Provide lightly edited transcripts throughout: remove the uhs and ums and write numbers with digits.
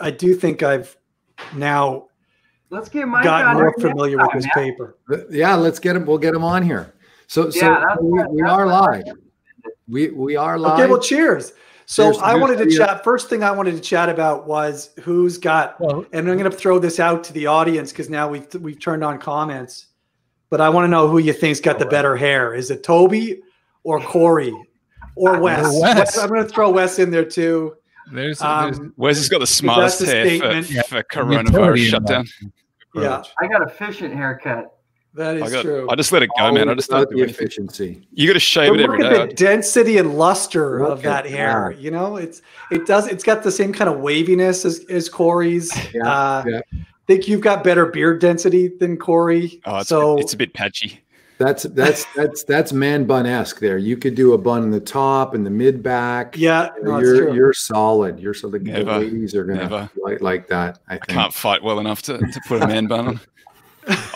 I do think I've now got more familiar with this paper. Yeah, let's get him. We'll get him on here. So we are live. We are live. Okay, well, cheers. So I wanted to chat. First thing I wanted to chat about was who's got, and I'm going to throw this out to the audience because now we've turned on comments, but I want to know who you think's got the better hair. Is it Toby or Corey or Wes? Wes. I'm going to throw Wes in there too. There's Wes has got the smartest hair for coronavirus shutdown. Yeah, I got a efficient haircut. That is true. I just let it go, man. I just don't do efficiency. You got to shave it every day. Look at the density and luster of that hair. You know, it's got the same kind of waviness as Corey's. Yeah, I think you've got better beard density than Corey. Oh, it's a bit patchy. That's man bun-esque there. You could do a bun in the top and the mid back. Yeah, no, you're solid. You're so the ladies are gonna like that. I think. I can't fight well enough to put a man bun on.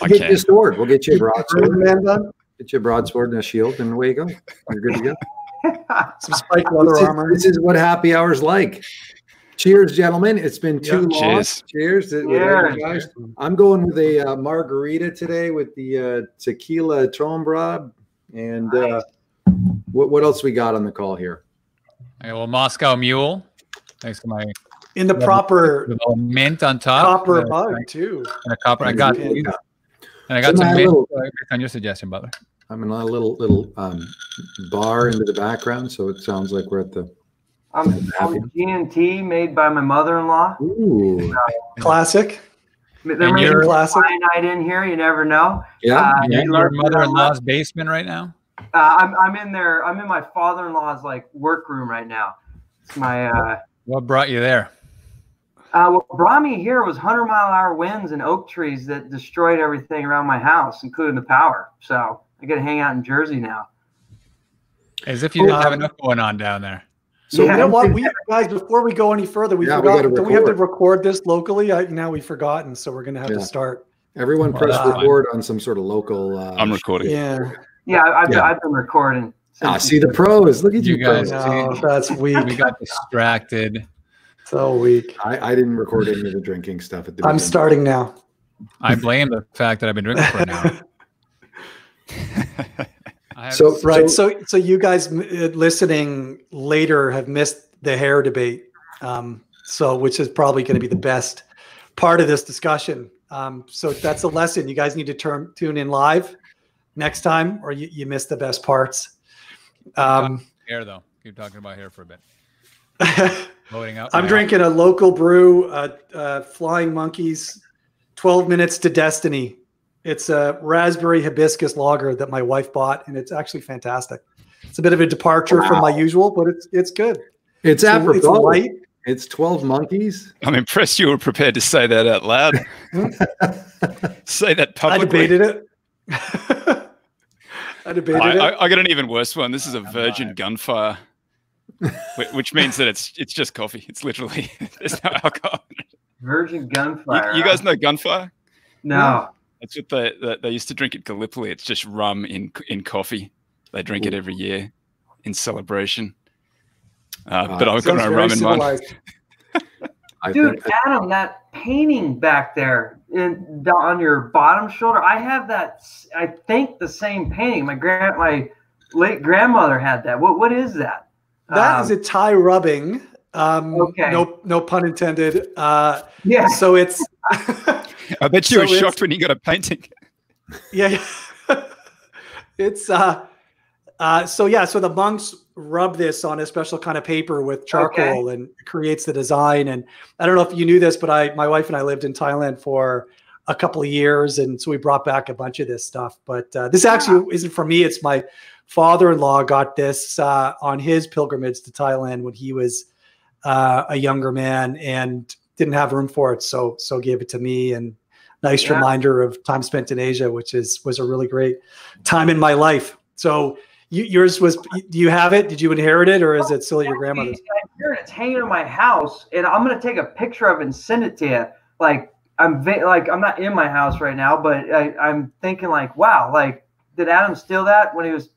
Get your sword. We'll get you a broadsword. Get you a broadsword and a shield, and away you go. You're good to go. Some spiked leather armor. This is what happy hour's like. Cheers, gentlemen. It's been too long. Cheers. Yeah. I'm going with a margarita today with the tequila trombra. And nice. What else we got on the call here? Hey, well, Moscow Mule. Thanks to my... In the proper mint on top, copper mug too. And a copper, I got some mint on your suggestion, Butler. I'm in a little bar into the background, so it sounds like we're at the. I'm GNT made by my mother-in-law. Ooh, classic. There might be cyanide in here. You never know. Yeah, you're in your mother-in-law's basement right now. I'm in there. I'm in my father-in-law's workroom right now. It's my. What brought you there? What brought me here was 100-mile-an-hour winds and oak trees that destroyed everything around my house, including the power. So I got to hang out in Jersey now. As if you didn't have enough going on down there. So you know what, guys? Before we go any further, we have to record this locally. Now we've forgotten, so we're going to have to start. Everyone press record on some sort of local. I'm recording. I've been recording. Ah, see the pros. Look at you guys. Oh, that's weak. We got distracted. So weak. I didn't record any of the drinking stuff at the beginning. I'm starting now. I blame the fact that I've been drinking for an hour. So you guys listening later have missed the hair debate. Which is probably going to be the best part of this discussion. So that's a lesson. You guys need to tune in live next time, or you missed the best parts. Hair though. Keep talking about hair for a bit. Loading up. I'm drinking a local brew, Flying Monkeys, 12 minutes to Destiny. It's a raspberry hibiscus lager that my wife bought, and it's actually fantastic. It's a bit of a departure from my usual, but it's good. It's apropos. It's light. It's 12 monkeys. I'm impressed you were prepared to say that out loud. Say that publicly. I debated it. I got an even worse one. This is a Virgin Gunfire, which means that it's just coffee. It's literally there's no alcohol. Virgin Gunfire. You guys know Gunfire? No. That's what they used to drink at Gallipoli. It's just rum in coffee. They drink it every year in celebration. But I've got no rum in mine. Dude, Adam, that painting back there on your bottom shoulder, I have that, I think, the same painting. My late grandmother had that. What is that? That is a Thai rubbing. Okay. No pun intended. Yeah. So it's... I bet you were shocked when you got a painting. Yeah. It's... So the monks rub this on a special kind of paper with charcoal and creates the design. And I don't know if you knew this, but my wife and I lived in Thailand for a couple of years. And so we brought back a bunch of this stuff, but this actually isn't for me. It's my father-in-law got this on his pilgrimage to Thailand when he was a younger man and didn't have room for it. So gave it to me, and nice reminder of time spent in Asia, which was a really great time in my life. So yours was, do you have it? Did you inherit it, or is it still your grandmother's? It's hanging in my house, and I'm going to take a picture of it and send it to you. I'm not in my house right now, but I'm thinking wow, did Adam steal that when he was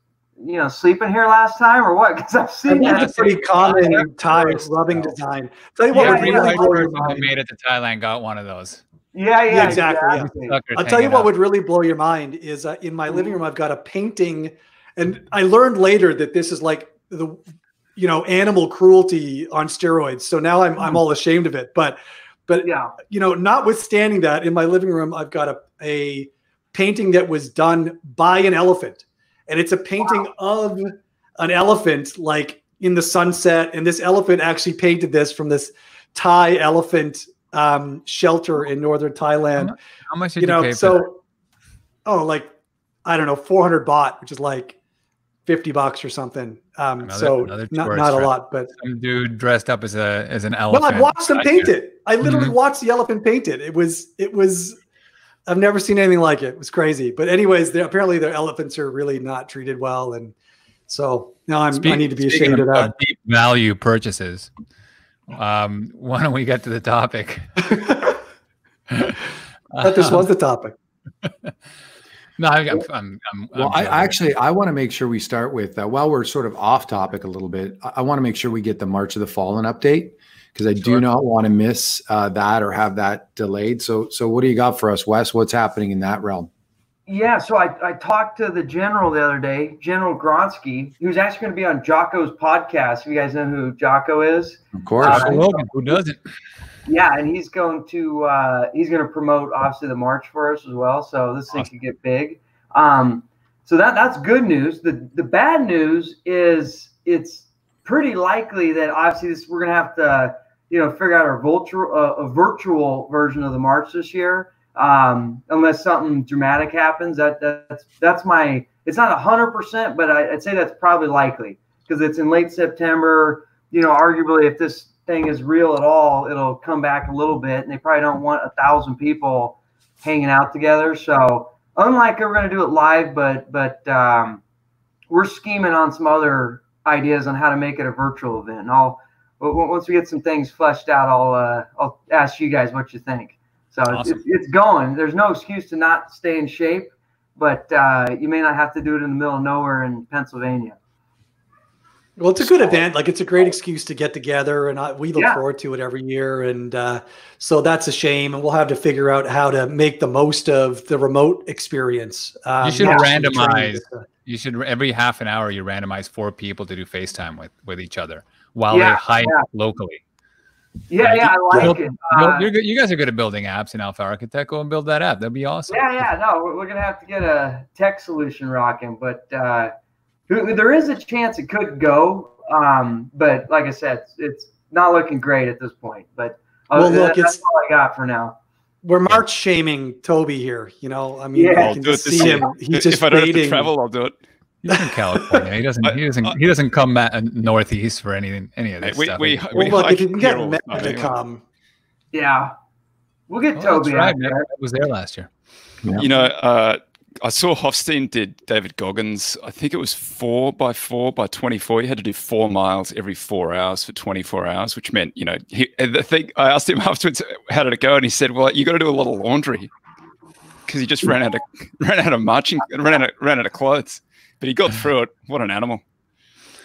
you know, sleeping here last time or what? Because I've seen that's pretty common Thai rubbing design. Tell you what, I made it to Thailand, got one of those. Yeah, exactly. Yeah. I'll tell you what would really blow your mind is in my living room, I've got a painting, and I learned later that this is like the, you know, animal cruelty on steroids. So now I'm all ashamed of it, but yeah, you know, notwithstanding that, in my living room, I've got a painting that was done by an elephant. And it's a painting of an elephant, like in the sunset. And this elephant actually painted this from this Thai elephant shelter in northern Thailand. How much did you pay for that? Oh, like, I don't know, 400 baht, which is like $50 or something. Not a lot, but some dude dressed up as an elephant. Well, I watched them paint it. I literally watched the elephant paint it. It was. I've never seen anything like it. It was crazy. But anyways, apparently their elephants are really not treated well. And so now I need to be ashamed of that. Deep value purchases. Why don't we get to the topic? I thought this was the topic. No, I want to make sure we start with, while we're sort of off topic a little bit, I want to make sure we get the March of the Fallen update, because I do not want to miss that or have that delayed. So what do you got for us, Wes? What's happening in that realm? Yeah, so I talked to the general the other day, General Gronsky, who's actually going to be on Jocko's podcast. If you guys know who Jocko is, of course. Who doesn't? Yeah, and he's going to promote obviously the March for us as well. So this thing could get big. So that's good news. The bad news is it's pretty likely that obviously we're going to have to, you know, figure out a virtual version of the March this year, unless something dramatic happens. It's not 100%, but I'd say that's probably likely, because it's in late September. You know, arguably, if this thing is real at all, it'll come back a little bit, and they probably don't want 1,000 people hanging out together. So unlikely we're going to do it live, but we're scheming on some other ideas on how to make it a virtual event. And once we get some things fleshed out, I'll ask you guys what you think. So awesome. It's going. There's no excuse to not stay in shape, but you may not have to do it in the middle of nowhere in Pennsylvania. Well, it's a good event. Like, it's a great excuse to get together, and we look forward to it every year. And so that's a shame, and we'll have to figure out how to make the most of the remote experience. You should randomize. You should, every half an hour, you randomize 4 people to do FaceTime with each other while they hike locally. Yeah, I like it. You guys are good at building apps in Alpha Architect. Go and build that app. That'd be awesome. Yeah. No, we're going to have to get a tech solution rocking, but there is a chance it could go. But like I said, it's not looking great at this point. But that's all I got for now. We're March shaming Toby here, you know. I mean, I can see him. He's just, if I don't have to travel, I'll do it. He's in California. He doesn't come back northeast for any of this stuff. Look, if you can get Matt to come, we'll get Toby. Right, I was there last year. Yeah. You know, I saw Hofstein did David Goggins. I think it was 4x4x24. You had to do 4 miles every 4 hours for 24 hours, which meant, you know, I asked him afterwards, how did it go? And he said, well, you got to do a lot of laundry, because he just ran out of clothes, but he got through it. What an animal.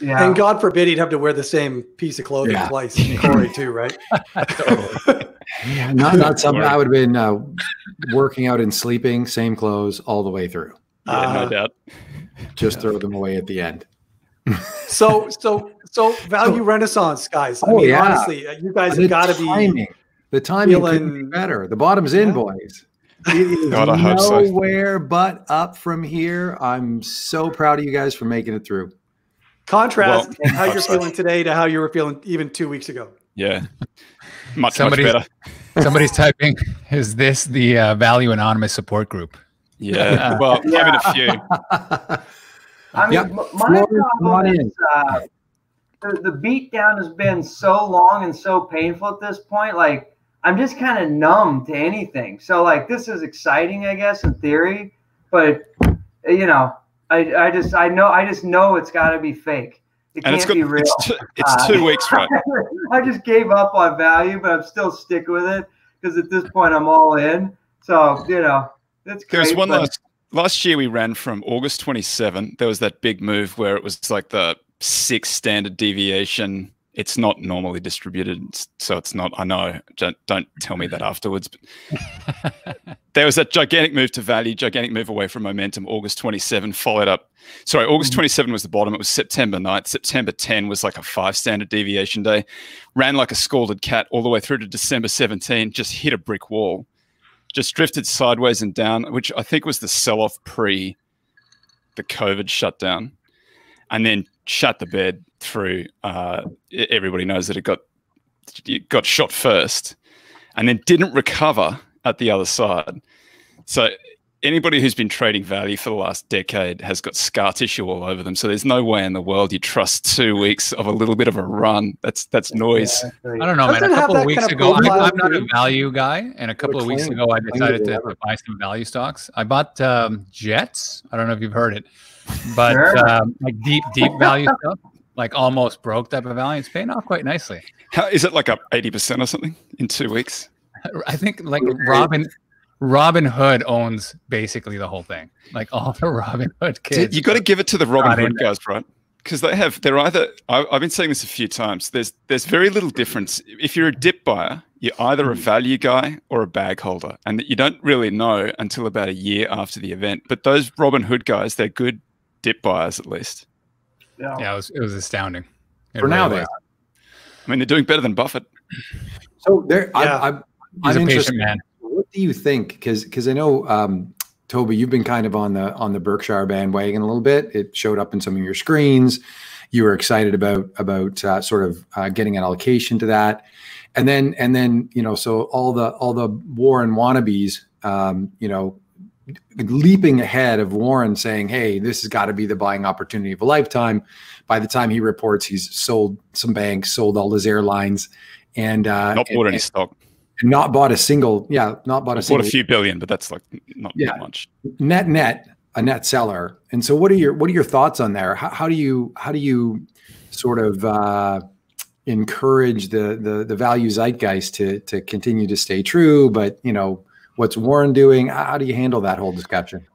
Yeah. And God forbid he'd have to wear the same piece of clothing twice. Corey too, right? Totally. Yeah, not something I would have been working out and sleeping, same clothes all the way through. Yeah, no doubt. Just throw them away at the end. So value renaissance, guys. I mean, honestly, you guys have got to be feeling couldn't be better. The bottom's in, boys. God, I hope so. Nowhere but up from here. I'm so proud of you guys for making it through. Contrast how you're feeling today to how you were feeling even 2 weeks ago. Yeah. Much better. Somebody's typing, is this the Value Anonymous support group? Yeah. Well, having a few. I mean, my problem is the beatdown has been so long and so painful at this point. Like, I'm just kind of numb to anything. So, like, this is exciting, I guess, in theory. But, you know, I just know it's got to be fake. It can't be real. It's 2 weeks, right? I just gave up on value, but I'm still sticking with it, because at this point I'm all in. So, you know, it's crazy. There's one last last year we ran from August 27. There was that big move where it was like the 6th standard deviation. It's not normally distributed, so it's not, I know, don't tell me that afterwards. But there was that gigantic move to value, gigantic move away from momentum, August 27 followed up. Sorry, August 27 was the bottom. It was September 9th. September 10 was like a 5 standard deviation day. Ran like a scalded cat all the way through to December 17, just hit a brick wall. Just drifted sideways and down, which I think was the sell-off pre the COVID shutdown. And then shut the bed through. Everybody knows that it got shot first, and then didn't recover at the other side. So anybody who's been trading value for the last decade has got scar tissue all over them. So there's no way in the world you trust 2 weeks of a little bit of a run. That's noise. I don't know, man. A couple of weeks ago, I'm not a value guy, and a couple of weeks ago, I decided to buy some value stocks. I bought Jets. I don't know if you've heard it. But like deep value stuff, like almost broke type of value, it's paying off quite nicely. How, is it like up 80% or something in 2 weeks? I think like Robin Hood owns basically the whole thing, like all the Robin Hood kids. You got to give it to the Robin Hood guys, right? Because they have, they're either, I've been saying this a few times, there's very little difference. If you're a dip buyer, you're either a value guy or a bag holder, and that you don't really know until about a year after the event. But those Robin Hood guys, they're good dip buyers at least. Yeah, it was astounding. For now, they are. I mean, they're doing better than Buffett. So there, yeah. I'm a patient man. What do you think? Because I know, Toby, you've been kind of on the Berkshire bandwagon a little bit. It showed up in some of your screens. You were excited about getting an allocation to that. And then, you know, so all the Warren wannabes, you know, leaping ahead of Warren saying, hey, this has got to be the buying opportunity of a lifetime. By the time he reports, he's sold some banks, sold all his airlines, and not bought any stock. And not bought a single. Yeah, not bought a single. Bought a few billion, but that's like not much. Net, a net seller. And so, what are your thoughts on there? How do you sort of encourage the value zeitgeist to continue to stay true, but you know, what's Warren doing? How do you handle that whole discussion?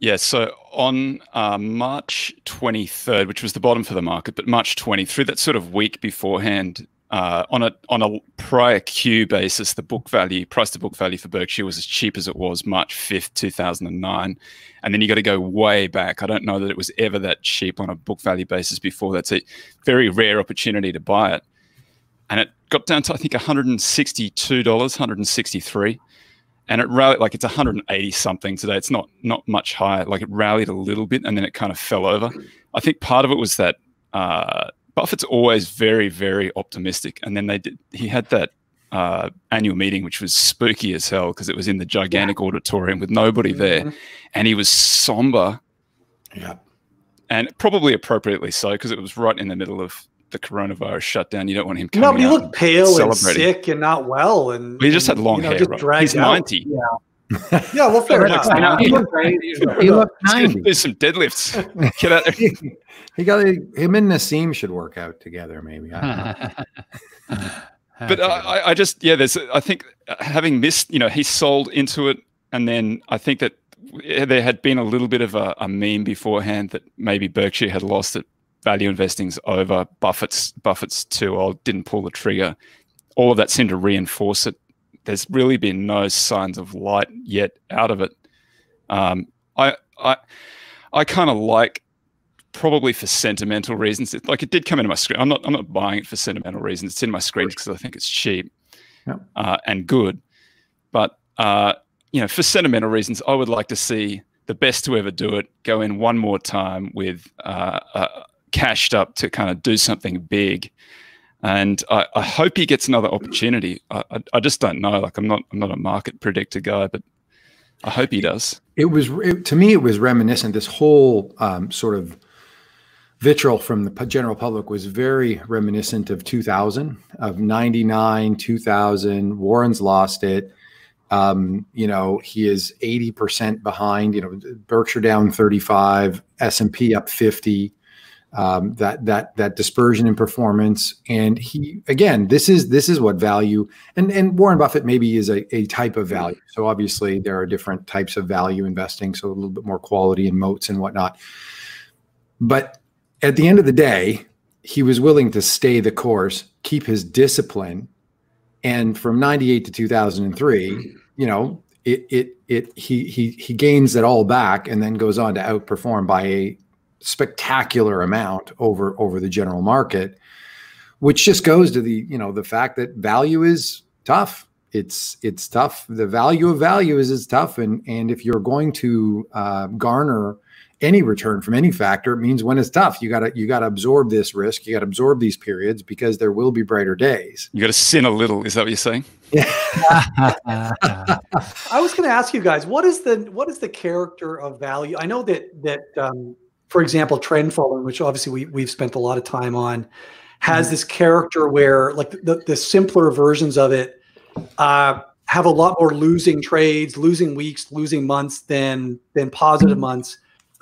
Yeah, so on March 23rd, which was the bottom for the market, but March 20, through that sort of week beforehand, on a prior Q basis, the book value, price to book value for Berkshire was as cheap as it was March 5th, 2009. And then you got to go way back. I don't know that it was ever that cheap on a book value basis before. That's a very rare opportunity to buy it. And it got down to, I think, $162, $163. And it rallied, like it's 180 something today. It's not much higher. Like it rallied a little bit and then it kind of fell over. I think part of it was that Buffett's always very, very optimistic. And then he had that annual meeting, which was spooky as hell because it was in the gigantic auditorium with nobody there. And he was somber. Yeah. And probably appropriately so, because it was right in the middle of the coronavirus shutdown. You don't want him coming. No, but he looked pale and sick and not well. And he just had long hair. Right? He's 90. Yeah. Yeah, well, fair enough. He looked 90. Do some deadlifts. Get out there. He got him and Nassim should work out together, maybe. I don't know. But I just, yeah, I think having missed, you know, he sold into it, and then I think that there had been a little bit of a meme beforehand that maybe Berkshire had lost it. Value investing's over. Buffett's too old. Didn't pull the trigger. All of that seemed to reinforce it. There's really been no signs of light yet out of it. I kind of like, probably for sentimental reasons. It did come into my screen. I'm not buying it for sentimental reasons. It's in my screen because I think it's cheap and good. But you know, for sentimental reasons, I would like to see the best to ever do it go in one more time with cashed up to kind of do something big, and I hope he gets another opportunity. I just don't know. Like I'm not a market predictor guy, but I hope he does. To me, it was reminiscent. This whole sort of vitriol from the general public was very reminiscent of 2000, of 99, 2000. Warren's lost it. You know, he is 80% behind. You know, Berkshire down 35, S&P up 50. that dispersion in performance. And he, again, this is what value, and Warren Buffett maybe is a type of value. So obviously there are different types of value investing. So a little bit more quality and moats and whatnot. But at the end of the day, he was willing to stay the course, keep his discipline. And from 98 to 2003, you know, he gains it all back and then goes on to outperform by a spectacular amount over the general market, which just goes to the, you know, the fact that value is tough. It's tough. The value of value is tough. And if you're going to garner any return from any factor, it means when it's tough, you gotta absorb this risk. You gotta absorb these periods because there will be brighter days. You gotta sin a little. Is that what you're saying? Yeah. I was gonna ask you guys, what is the character of value? I know that for example, trend following, which obviously we've spent a lot of time on, has this character where like the simpler versions of it have a lot more losing trades, losing weeks, losing months than positive months.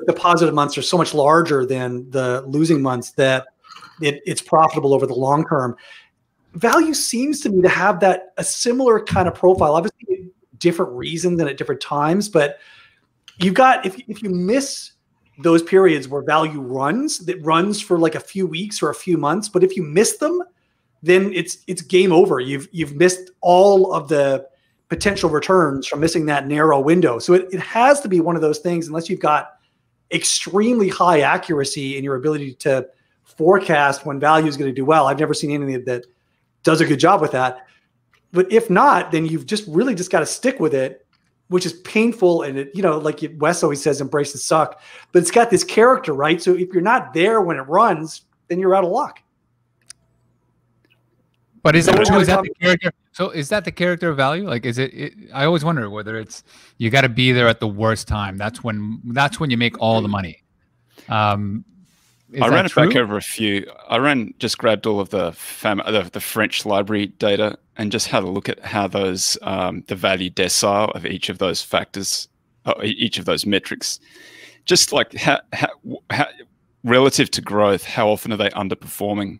The positive months are so much larger than the losing months that it's profitable over the long term. Value seems to me to have that a similar kind of profile, obviously different reasons and at different times, but you've got, if you miss those periods where value runs, that runs for like a few weeks or a few months, but if you miss them, then it's game over. You've missed all of the potential returns from missing that narrow window. So it has to be one of those things, unless you've got extremely high accuracy in your ability to forecast when value is going to do well. I've never seen anything that does a good job with that. But if not, then you've just really just got to stick with it, which is painful. And it, you know, like Wes always says, embrace the suck, but it's got this character, right? So if you're not there when it runs, then you're out of luck. But is that the character? So is that the character of value? Like, I always wonder whether it's, you got to be there at the worst time. That's when you make all the money. I ran it back over a few. I grabbed all of the French library data and just had a look at how those the value decile of each of those factors, each of those metrics, just like how relative to growth, how often are they underperforming?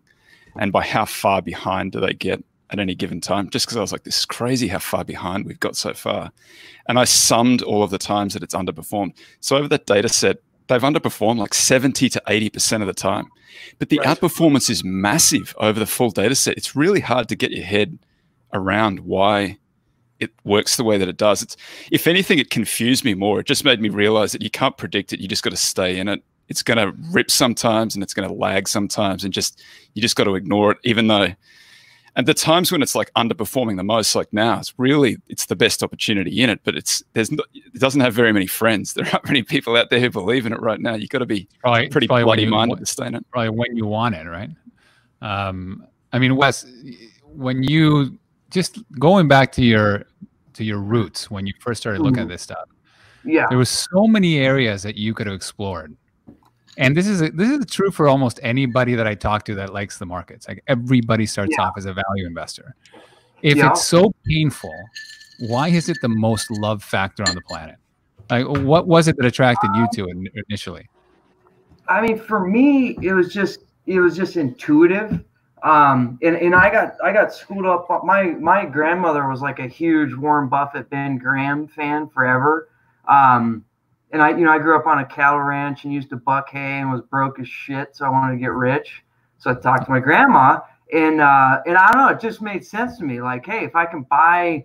And by how far behind do they get at any given time? Just because I was like, this is crazy how far behind we've got so far. And I summed all of the times that it's underperformed. So over that data set, they've underperformed like 70 to 80% of the time. But the outperformance is massive over the full data set. It's really hard to get your head around why it works the way that it does. If anything, it confused me more. It just made me realize that you can't predict it. You just got to stay in it. It's going to rip sometimes and it's going to lag sometimes, and you just got to ignore it, even though at the times when it's like underperforming the most, like now, it's the best opportunity in it, but it doesn't have very many friends. There aren't many people out there who believe in it right now. You've got to be pretty bloody minded to stay in it. Probably when you want it, right? I mean, Wes, when you just going back to your roots when you first started looking at this stuff, yeah, there was so many areas that you could have explored. And this is true for almost anybody that I talk to that likes the markets. Like everybody starts off as a value investor. If it's so painful, why is it the most love factor on the planet? Like, what was it that attracted you to it initially? I mean, for me, it was just intuitive. And I got schooled up. My grandmother was like a huge Warren Buffett, Ben Graham fan forever. And I grew up on a cattle ranch and used to buck hay and was broke as shit. So I wanted to get rich. So I talked to my grandma, and I don't know, it just made sense to me. Like, hey, if I can buy,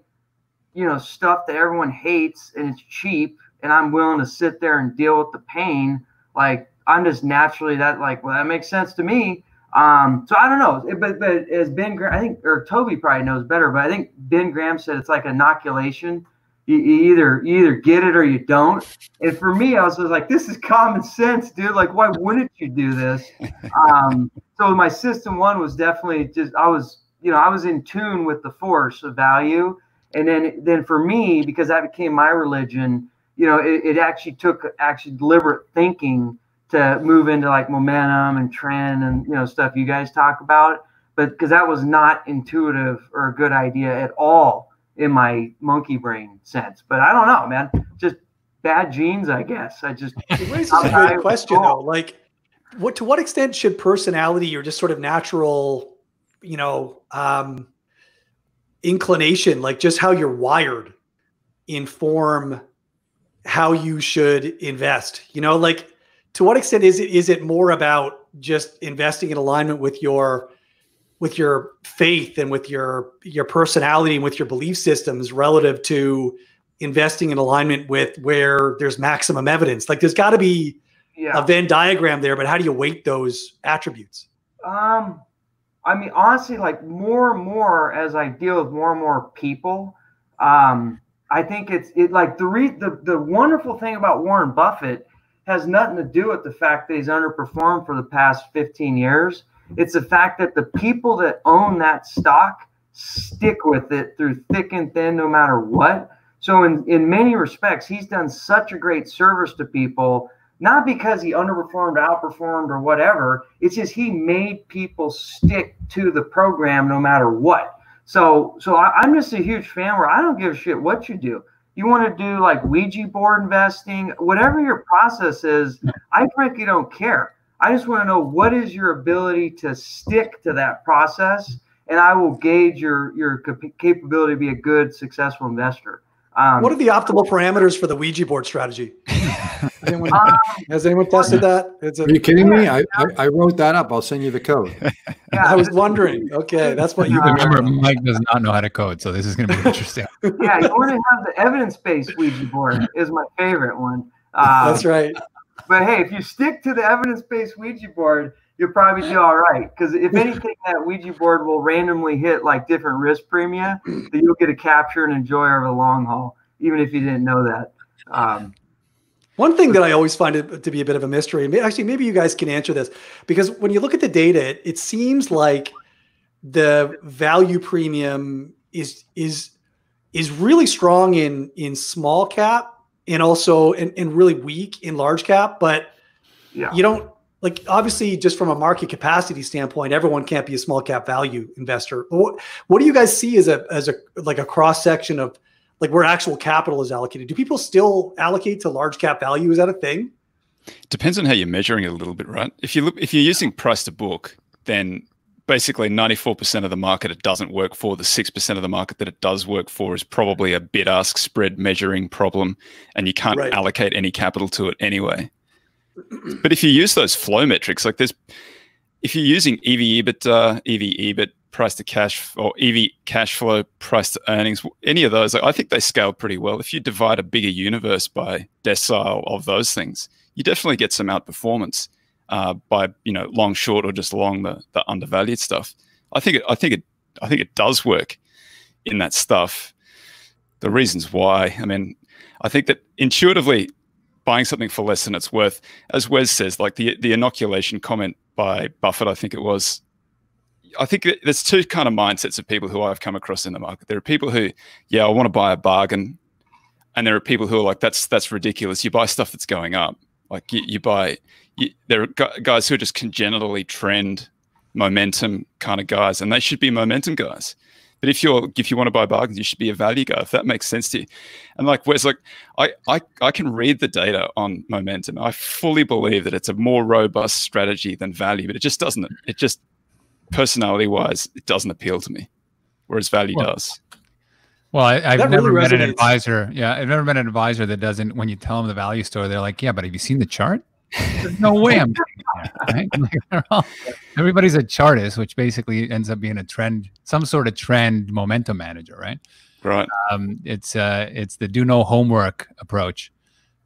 you know, stuff that everyone hates and it's cheap, and I'm willing to sit there and deal with the pain, like I'm just naturally that makes sense to me. So I don't know, but as Ben Graham, I think, or Toby probably knows better, but I think Ben Graham said it's like inoculation. You either get it or you don't. And for me, I was like, this is common sense, dude. Like, why wouldn't you do this? So my system one was definitely just, I was in tune with the force of value. And then for me, because that became my religion, you know, it actually took deliberate thinking to move into like momentum and trend and, you know, stuff you guys talk about, but because that was not intuitive or a good idea at all in my monkey brain sense. But I don't know, man, just bad genes, I guess. It raises a good question though. Like, to what extent should personality or just sort of natural, you know, inclination, like just how you're wired, inform how you should invest? You know, like to what extent is it more about just investing in alignment with your faith and with your personality and with your belief systems relative to investing in alignment with where there's maximum evidence? Like there's got to be a Venn diagram there, but how do you weight those attributes? I mean, honestly, like more and more as I deal with more and more people, I think it's like the wonderful thing about Warren Buffett has nothing to do with the fact that he's underperformed for the past 15 years. It's the fact that the people that own that stock stick with it through thick and thin, no matter what. So in many respects, he's done such a great service to people, not because he underperformed, outperformed, or whatever. It's just he made people stick to the program no matter what. So I'm just a huge fan where I don't give a shit what you do. You want to do like Ouija board investing, whatever your process is, I frankly don't care. I just want to know what is your ability to stick to that process, and I will gauge your capability to be a good, successful investor. What are the optimal parameters for the Ouija board strategy? Has anyone tested that? Are you kidding me? I wrote that up. I'll send you the code. Yeah, I was wondering. Okay, that's what you remember. Mike does not know how to code, so this is going to be interesting. Yeah, you want to have the evidence-based Ouija board is my favorite one. That's right. But hey, if you stick to the evidence-based Ouija board, you'll probably do all right. Because if anything, that Ouija board will randomly hit like different risk premia that you'll get to capture and enjoy over the long haul, even if you didn't know that. One thing that I always find it to be a bit of a mystery, and actually maybe you guys can answer this, because when you look at the data, it seems like the value premium is really strong in small cap, and also and really weak in large cap, but you don't, like, obviously just from a market capacity standpoint, everyone can't be a small cap value investor. What do you guys see as a like a cross section of like where actual capital is allocated? Do people still allocate to large cap value? Is that a thing? Depends on how you're measuring it a little bit, right? If you're using price to book, then basically 94% of the market it doesn't work for, the 6% of the market that it does work for is probably a bid-ask spread measuring problem, and you can't allocate any capital to it anyway. But if you use those flow metrics, like this, if you're using EV EBIT, price to cash, or EV cash flow, price to earnings, any of those, like, I think they scale pretty well. If you divide a bigger universe by decile of those things, you definitely get some outperformance. By, you know, long short or just long the undervalued stuff. I think it does work in that stuff. The reasons why, I mean, I think that intuitively buying something for less than it's worth, as Wes says, like the inoculation comment by Buffett, I think it was. I think there's two kind of mindsets of people who I've come across in the market. There are people who, yeah, I want to buy a bargain, and there are people who are like, that's ridiculous. You buy stuff that's going up. Like there are guys who are just congenitally trend momentum kind of guys, and they should be momentum guys. But if you want to buy bargains, you should be a value guy, if that makes sense to you. And like Wes, like I can read the data on momentum. I fully believe that it's a more robust strategy than value, but it just personality wise, it doesn't appeal to me, whereas value does. Well, I've never really been an advisor. Yeah, I've never been an advisor that doesn't, when you tell them the value story, they're like, yeah, but have you seen the chart? There's no way I'm doing that, right? Like, everybody's a chartist, which basically ends up being a trend, some sort of trend momentum manager, right? Right. It's the do no homework approach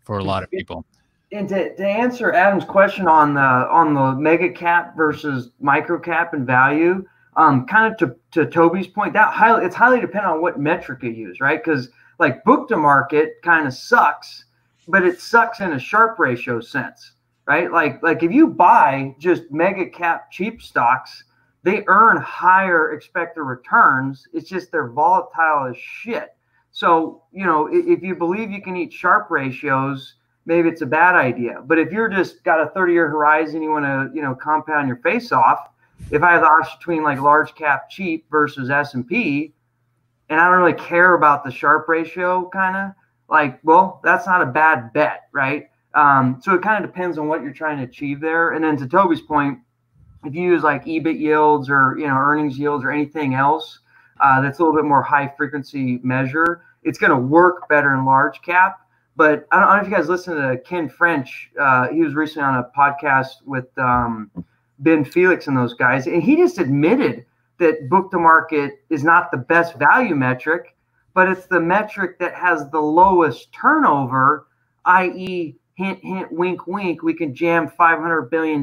for a lot of people. And to answer Adam's question on the mega cap versus micro cap and value, kind of to Toby's point, it's highly dependent on what metric you use, right? Because like book to market kind of sucks, but it sucks in a Sharpe ratio sense, right? Like if you buy just mega cap cheap stocks, they earn higher expected returns. It's just they're volatile as shit. So, you know, if you believe you can eat Sharpe ratios, maybe it's a bad idea. But if you're just got a 30-year horizon, you want to, you know, compound your face off. If I have the option between like large cap cheap versus S&P, and I don't really care about the Sharpe ratio kind of, like, well, that's not a bad bet, right? So it kind of depends on what you're trying to achieve there. And then to Toby's point, if you use like EBIT yields or, you know, earnings yields or anything else that's a little bit more high frequency measure, it's going to work better in large cap. But I don't know if you guys listen to Ken French. He was recently on a podcast with Ben Felix and those guys, and he just admitted that book to market is not the best value metric, but it's the metric that has the lowest turnover, i.e., hint, hint, wink, wink, we can jam $500 billion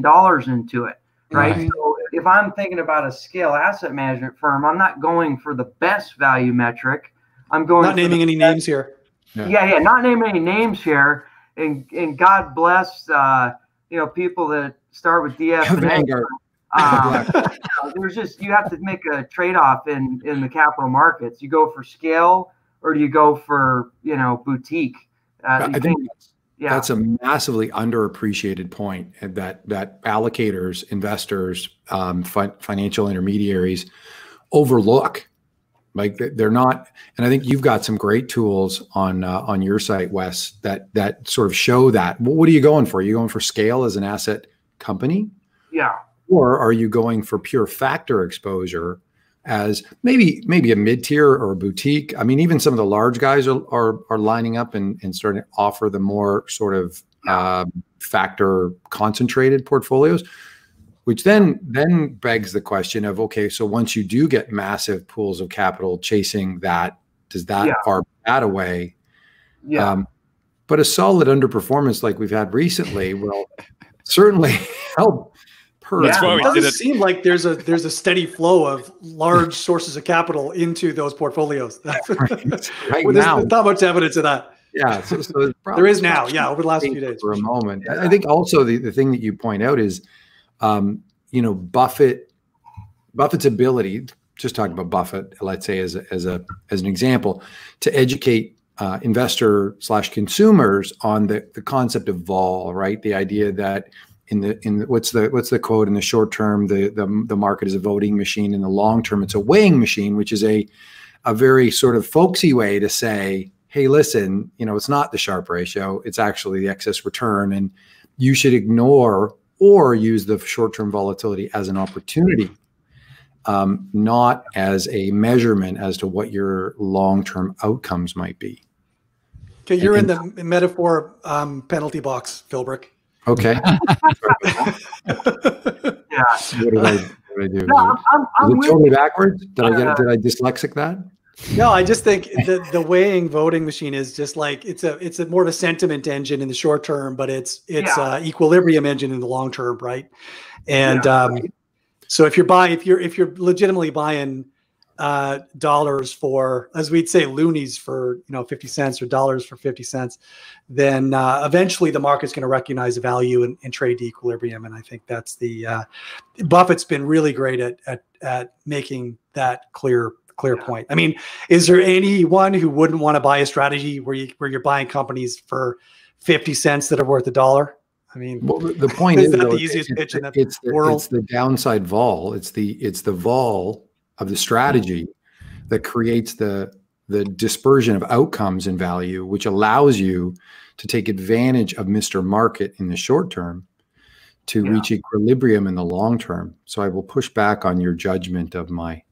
into it, right? Mm-hmm. So if I'm thinking about a scale asset management firm, I'm not going for the best value metric. I'm going not naming any names here. Yeah. Yeah, not naming any names here, and God bless you know, people that start with DF and anger. There's just, you have to make a trade-off in the capital markets. You go for scale, or do you go for, you know, boutique? I think that's a massively underappreciated point that allocators, investors, financial intermediaries overlook. Like they're not, and I think you've got some great tools on your site, Wes, that sort of show that. Well, what are you going for? Are you going for scale as an asset company? Yeah. Or are you going for pure factor exposure as maybe a mid-tier or a boutique? I mean, even some of the large guys are lining up and starting to offer the more sort of factor concentrated portfolios. Which then begs the question of, okay, so once you do get massive pools of capital chasing that, does that arb that away? Yeah. But a solid underperformance like we've had recently will certainly help. It doesn't seem like there's a steady flow of large sources of capital into those portfolios. Right well, there's not much evidence of that. Yeah, so there is now. Yeah, over the last few days. For a moment, I think also the thing that you point out is. You know, Buffett's ability, just talking about Buffett, let's say as an example, to educate investor/consumers on the concept of vol, right? The idea that what's the quote, in the short term, the market is a voting machine, in the long term, it's a weighing machine, which is a very sort of folksy way to say, hey, listen, you know, it's not the Sharpe ratio, it's actually the excess return, and you should ignore or use the short-term volatility as an opportunity, not as a measurement as to what your long-term outcomes might be. Okay, you're in the metaphor penalty box, Philbrick. Okay. Yeah. What did I do? No, I'm totally backwards? Did I dyslexic that? No, I just think the weighing voting machine is just like it's more of a sentiment engine in the short term, but it's equilibrium engine in the long term, right? And so if you're legitimately buying dollars for, as we'd say, loonies for 50 cents or dollars for 50 cents, then eventually the market's going to recognize the value and trade to equilibrium. And I think that's the Buffett's been really great at making that clear point. I mean, is there anyone who wouldn't want to buy a strategy where you're buying companies for 50 cents that are worth $1? I mean, well, the point is that the easiest pitch in the world? It's the downside vol. It's the vol of the strategy that creates the dispersion of outcomes and value, which allows you to take advantage of Mr. Market in the short term to reach equilibrium in the long term. So I will push back on your judgment of my.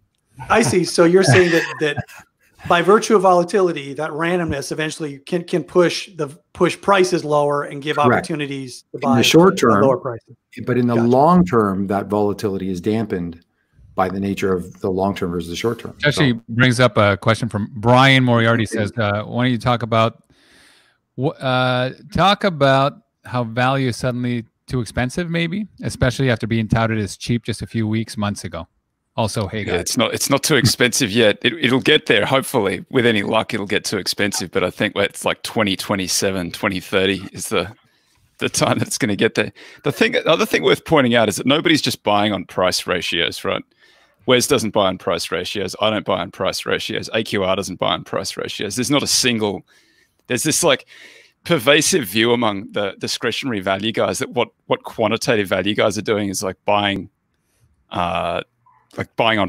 I see. So you're saying that by virtue of volatility, that randomness eventually can push prices lower and give opportunities to buy in the short term, lower prices. But in the long term, that volatility is dampened by the nature of the long term versus the short term. Actually, brings up a question from Brian Moriarty. Says, "Why don't you talk about how value is suddenly too expensive, maybe, especially after being touted as cheap just a few months ago." Also, hey guys, it's not too expensive yet. It'll get there, hopefully. With any luck, it'll get too expensive. But I think it's like 2027, 2030 is the time that's going to get there. The other thing worth pointing out is that nobody's just buying on price ratios, right? Wes doesn't buy on price ratios. I don't buy on price ratios. AQR doesn't buy on price ratios. There's this like pervasive view among the discretionary value guys that what quantitative value guys are doing is like buying on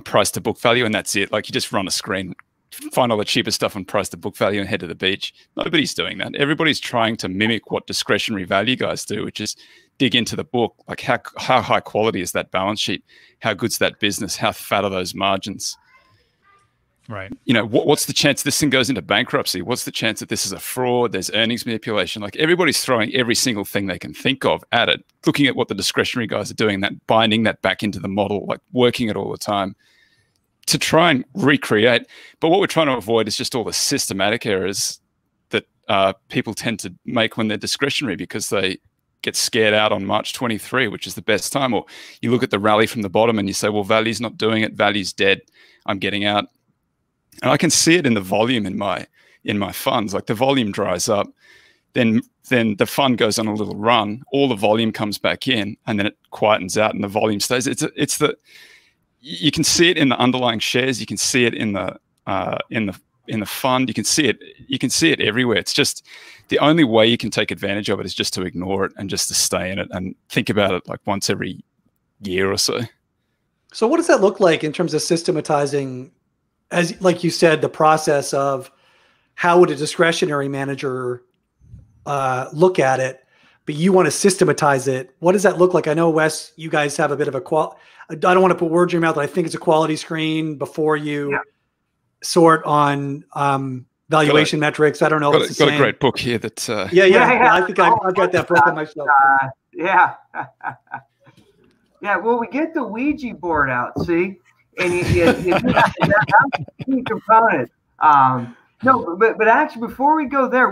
price to book value, and that's it. Like you just run a screen find all the cheapest stuff on price to book value and head to the beach. Nobody's doing that. Everybody's trying to mimic what discretionary value guys do, which is dig into the book. Like how high quality is that balance sheet? How good's that business? How fat are those margins? Right. You know, what's the chance this thing goes into bankruptcy? What's the chance that this is a fraud? There's earnings manipulation. Like everybody's throwing every single thing they can think of at it, looking at what the discretionary guys are doing, that binding that back into the model, like working it all the time to try and recreate. But what we're trying to avoid is just all the systematic errors that people tend to make when they're discretionary because they get scared out on March 23, which is the best time. Or you look at the rally from the bottom and you say, well, value's not doing it. Value's dead. I'm getting out. And I can see it in the volume in my funds. Like the volume dries up, then the fund goes on a little run. All the volume comes back in, and then it quietens out, and the volume stays. You can see it in the underlying shares. You can see it in the fund. You can see it. You can see it everywhere. It's just the only way you can take advantage of it is just to ignore it and just to stay in it and think about it like once every year or so. So what does that look like in terms of systematizing? As like you said, the process of how would a discretionary manager look at it, but you want to systematize it. What does that look like? I know, Wes, you guys have a bit of a I don't want to put words in your mouth, but I think it's a quality screen before you sort on valuation metrics. I don't know. It's got a great book here. That's yeah. I think I've got that book on myself. Yeah. Yeah. Well, we get the Ouija board out. See. And that's a key component. No, but actually, before we go there,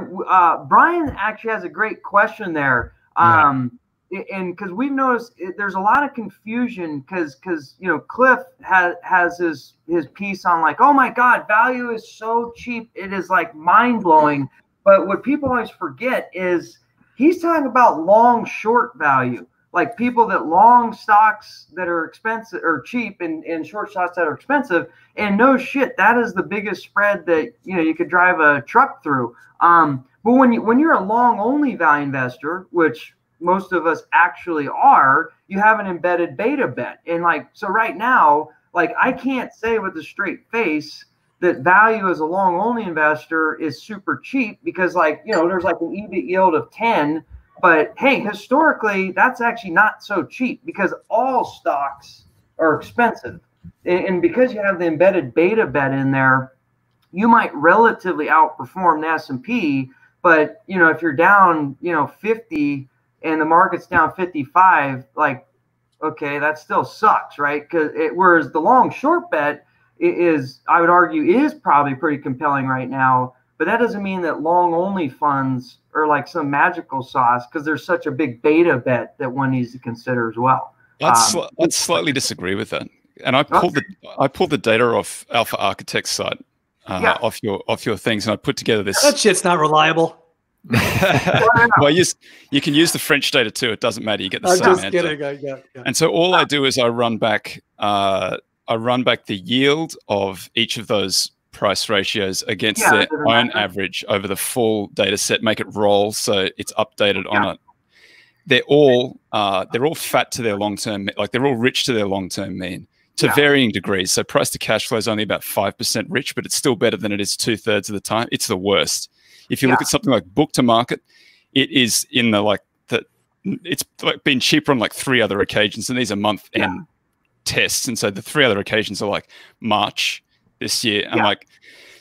Brian actually has a great question there. And because we've noticed there's a lot of confusion because you know Cliff has his piece on like, oh my God, value is so cheap, it is like mind blowing. But what people always forget is he's talking about long short value. Like people that long stocks that are expensive or cheap and short stocks that are expensive, and no shit, that is the biggest spread that you know you could drive a truck through. But when you're a long only value investor, which most of us actually are, you have an embedded beta bet. And like so right now, like I can't say with a straight face that value as a long only investor is super cheap because like you know there's like an EBIT yield of 10. But hey, historically, that's actually not so cheap because all stocks are expensive. And because you have the embedded beta bet in there, you might relatively outperform the S&P. But, you know, if you're down, you know, 50 and the market's down 55, like, okay, that still sucks, right? Because whereas the long short bet is, I would argue, is probably pretty compelling right now. But that doesn't mean that long only funds are like some magical sauce because there's such a big beta bet that one needs to consider as well. I'd slightly disagree with that. And I pulled the data off Alpha Architect's site, off your things, and I put together this. That shit's not reliable. Well, you can use the French data too. It doesn't matter. You get the same answer. Yeah. And so all I do is I run back the yield of each of those price ratios against their own average over the full data set, make it roll so it's updated on it. They're all fat to their long-term, like they're all rich to their long-term mean to varying degrees. So price to cash flow is only about 5% rich, but it's still better than it is 2/3 of the time. It's the worst. If you look at something like book to market, it is in the it's like been cheaper on like 3 other occasions, and these are month end tests. And so the 3 other occasions are like March this year. I'm like,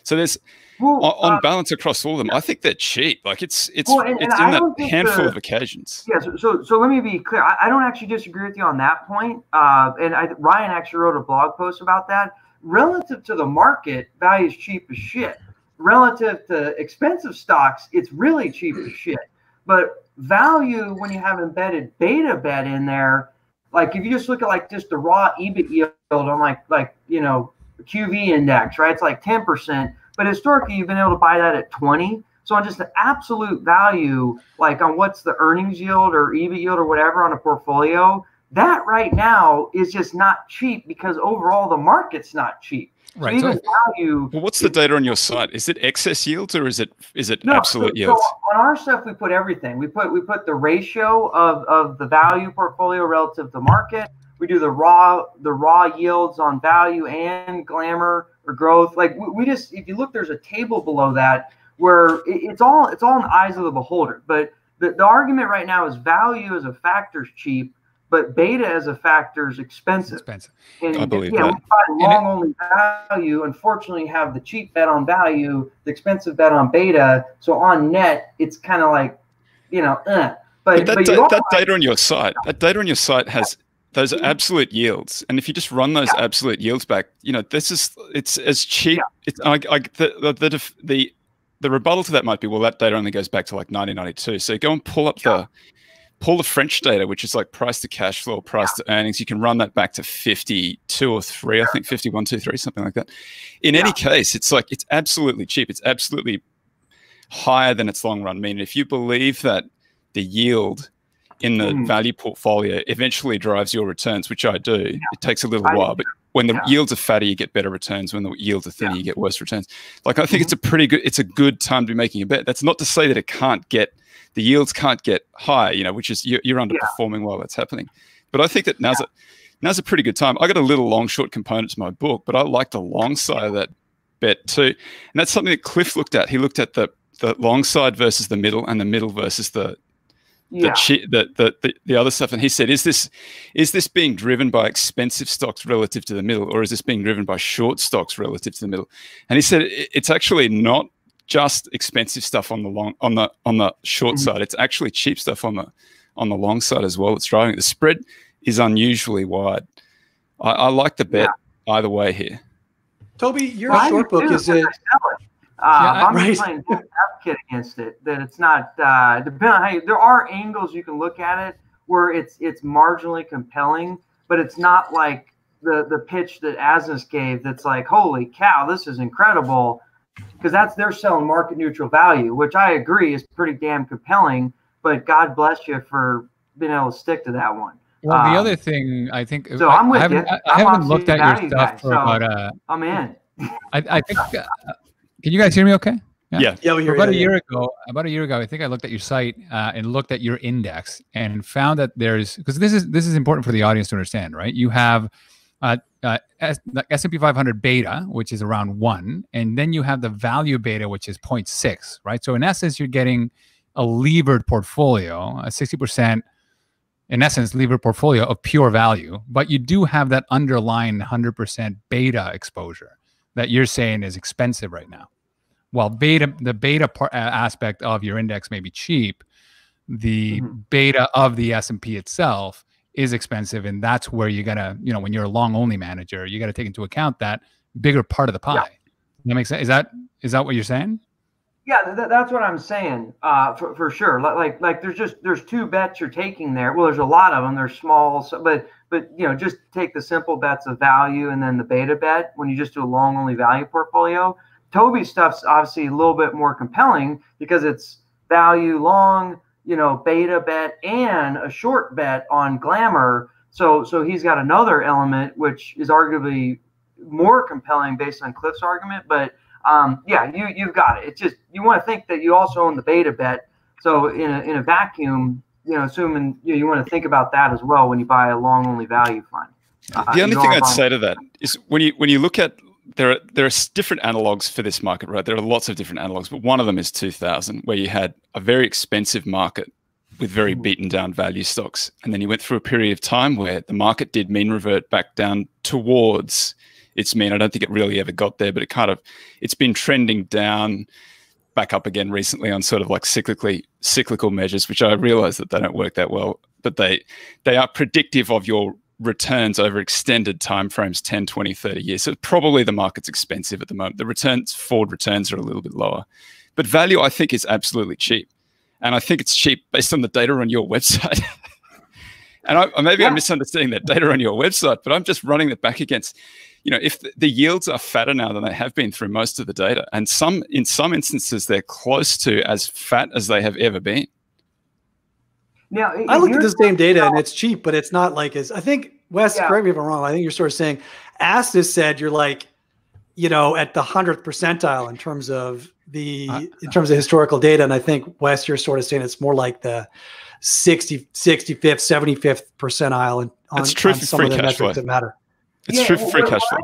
so there's on balance across all of them, I think they're cheap. Like it's in that handful of occasions. Yeah. So let me be clear. I don't actually disagree with you on that point. Ryan actually wrote a blog post about that. Relative to the market, value is cheap as shit. Relative to expensive stocks, it's really cheap as shit. But value, when you have embedded beta bet in there, like if you just look at like just the raw EBIT yield on like you know, QV index, right? It's like 10%, but historically you've been able to buy that at 20. So on just the absolute value, like on what's the earnings yield or EBIT yield or whatever on a portfolio, that right now is just not cheap because overall the market's not cheap. Right. So even value. Well, what's the data on your site? Is it excess yields or is it absolute yields? So on our stuff, we put everything. We put the ratio of the value portfolio relative to market. We do the raw yields on value and glamour or growth. Like we just, if you look, there's a table below that where it's all in the eyes of the beholder. But the argument right now is value as a factor is cheap, but beta as a factor is expensive. And I believe that. We find long-only value, unfortunately, have the cheap bet on value, the expensive bet on beta. So on net, it's kind of like, you know, But that data on your site, that data on your site has those absolute yields. And if you just run those absolute yields back, you know, this is, it's as cheap. It's, the rebuttal to that might be, well, that data only goes back to like 1992. So go and pull up the... Pull the French data, which is like price to cash flow, price to earnings. You can run that back to 52 or 3, I think 51, 2, 3, something like that. In any case, it's like, it's absolutely cheap. It's absolutely higher than its long run mean. If you believe that the yield in the value portfolio eventually drives your returns, which I do, it takes a little while, but when the yields are fatty, you get better returns. When the yields are thinner, you get worse returns. Like, I think it's a pretty good, it's a good time to be making a bet. That's not to say that it can't get, the yields can't get high, you know, which is you're underperforming while that's happening. But I think that now's a pretty good time. I got a little long short component to my book, but I like the long side of that bet too. And that's something that Cliff looked at. He looked at the long side versus the middle and the middle versus the other stuff. And he said, is this being driven by expensive stocks relative to the middle, or is this being driven by short stocks relative to the middle? And he said, it's actually not just expensive stuff on the long on the short side. It's actually cheap stuff on the long side as well. It's driving it. The spread is unusually wide. I like the bet either way here. Toby, your short book is it? I'm playing advocate against it. That it's not depending on how you, there are angles you can look at it where it's marginally compelling, but it's not like the pitch that Asmus gave. That's like, holy cow, this is incredible. Because they're selling market neutral value, which I agree is pretty damn compelling, but God bless you for being able to stick to that one. Well, the other thing I think, so I'm with I haven't looked at your stuff for about I'm in. I think can you guys hear me okay? Yeah, we hear you. About a year ago, I think I looked at your site and looked at your index and found that there's, because this is important for the audience to understand, right? You have S&P 500 beta, which is around 1, and then you have the value beta, which is 0.6, right? So in essence, you're getting a levered portfolio, a 60%, in essence, levered portfolio of pure value, but you do have that underlying 100% beta exposure that you're saying is expensive right now. While the beta aspect of your index may be cheap, the beta of the S&P itself is expensive, and that's where you gotta, you know, when you're a long only manager, you gotta take into account that bigger part of the pie. That makes sense. Is that what you're saying? Yeah, that's what I'm saying for sure. Like there's two bets you're taking there. Well, there's a lot of them. They're small, so, but you know, just take the simple bets of value and then the beta bet when you just do a long only value portfolio. Toby's stuff's obviously a little bit more compelling because it's value long, you know, beta bet and a short bet on glamour. So he's got another element, which is arguably more compelling based on Cliff's argument. But yeah, you've got it. It's just, you want to think that you also own the beta bet. So in a vacuum, you know, assuming you want to think about that as well when you buy a long only value fund. The only thing I'd say to that is when you look at, there are different analogs for this market, right? There are lots of different analogs, but one of them is 2000, where you had a very expensive market with very beaten down value stocks. And then you went through a period of time where the market did mean revert back down towards its mean. I don't think it really ever got there, but it kind of, it's been trending down back up again recently on sort of like cyclical measures, which I realize that they don't work that well, but they are predictive of your returns over extended timeframes, 10, 20, 30 years. So probably the market's expensive at the moment. The returns, forward returns are a little bit lower. But value, I think, is absolutely cheap. And I think it's cheap based on the data on your website. And maybe I'm misunderstanding that data on your website, but I'm just running it back against, you know, if the yields are fatter now than they have been through most of the data. And in some instances, they're close to as fat as they have ever been. Now, I look at the same data and it's cheap, but it's not like as I think, Wes, correct me if I'm wrong. I think you're sort of saying, Astus said you're like, you know, at the 100th percentile in terms of the historical data. And I think, Wes, you're sort of saying it's more like the 65th, 75th percentile. And that's true for free cash flow. It's true for free cash flow.